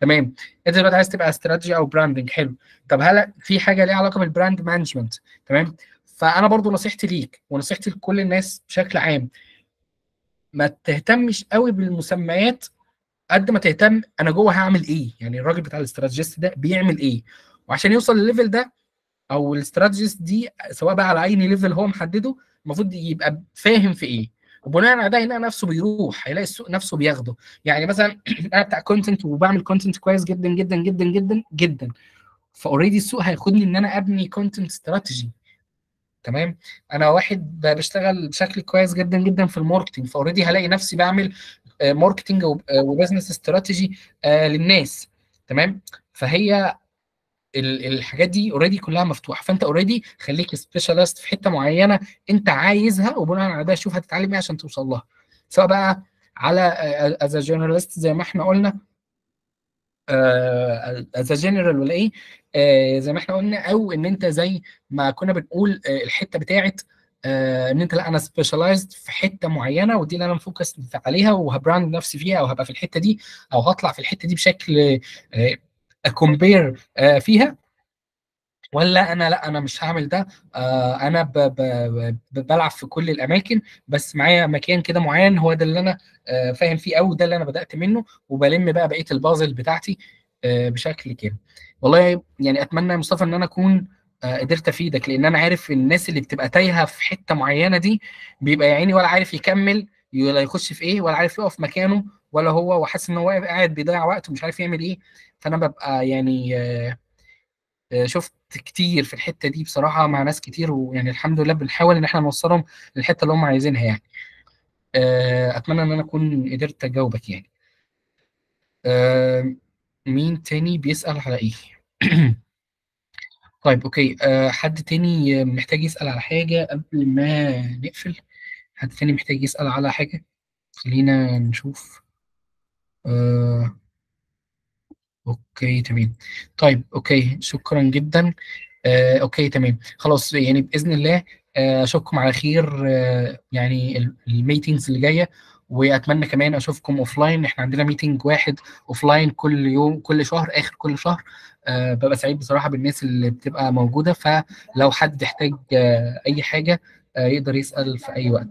تمام. انت دلوقتي عايز تبقى استراتيجي او براندنج، حلو، طب هل في حاجه ليها علاقه بالبراند مانجمنت؟ تمام. فانا برضو نصيحتي ليك ونصيحتي لكل الناس بشكل عام، ما تهتمش قوي بالمسميات قد ما تهتم انا جوه هعمل ايه، يعني الراجل بتاع الاستراتيجيست ده بيعمل ايه، وعشان يوصل للليفل ده او الاستراتيجيست دي، سواء بقى على اي ليفل هو محدده، المفروض يبقى فاهم في ايه، وبناء على ده هيلاقي نفسه بيروح، هيلاقي السوق نفسه بياخده. يعني مثلا انا بتاع كونتنت وبعمل كونتنت كويس جدا جدا جدا جدا جدا، فاوريدي السوق هياخدني ان انا ابني كونتنت استراتيجي. تمام. انا واحد بشتغل بشكل كويس جدا جدا في الماركتنج، فاوريدي هلاقي نفسي بعمل ماركتنج وبزنس استراتيجي للناس. تمام. فهي الحاجات دي اوريدي كلها مفتوحه، فانت اوريدي خليك سبيشالست في حته معينه انت عايزها، وبناء على ده شوف هتتعلم ايه عشان توصل لها، سواء بقى على از جنرالست زي ما احنا قلنا، از جنرال ولا ايه، زي ما احنا قلنا، او ان انت زي ما كنا بنقول الحته بتاعت ان انت لا انا سبيشاليزد في حته معينه، ودي اللي انا مفوكس عليها وهبراند نفسي فيها، او هبقى في الحته دي، او هطلع في الحته دي بشكل اكمبير فيها، ولا انا لا انا مش هعمل ده، انا بلعب في كل الاماكن، بس معايا مكان كده معين هو ده اللي انا فاهم فيه، او ده اللي انا بدات منه، وبلم بقى بقيه البازل بتاعتي بشكل كده. والله يعني اتمنى يا مصطفى ان انا اكون قدرت افيدك، لان انا عارف الناس اللي بتبقى تايهه في حته معينه دي، بيبقى يا عيني ولا عارف يكمل، ولا يخش في ايه، ولا عارف يقف مكانه، ولا هو وحاسس ان هو قاعد بيضيع وقت ومش عارف يعمل ايه. فانا ببقى يعني شفت كتير في الحته دي بصراحه مع ناس كتير، ويعني الحمد لله بنحاول ان احنا نوصلهم للحته اللي هم عايزينها يعني. اتمنى ان انا اكون قدرت اجاوبك يعني. مين تاني بيسال على ايه؟ طيب اوكي، حد تاني محتاج يسال على حاجه قبل ما نقفل؟ حد تاني محتاج يسال على حاجه؟ خلينا نشوف. اوكي تمام. طيب اوكي، شكرا جدا. اوكي تمام خلاص، يعني باذن الله اشوفكم على خير يعني الميتينجز اللي جايه، واتمنى كمان اشوفكم اوف لاين. احنا عندنا ميتنج واحد اوف لاين كل يوم، كل شهر، اخر كل شهر. ببقى سعيد بصراحه بالناس اللي بتبقى موجوده، فلو حد احتاج اي حاجه يقدر يسال في اي وقت.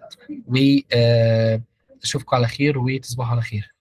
واشوفكم على خير، وتصبحوا على خير.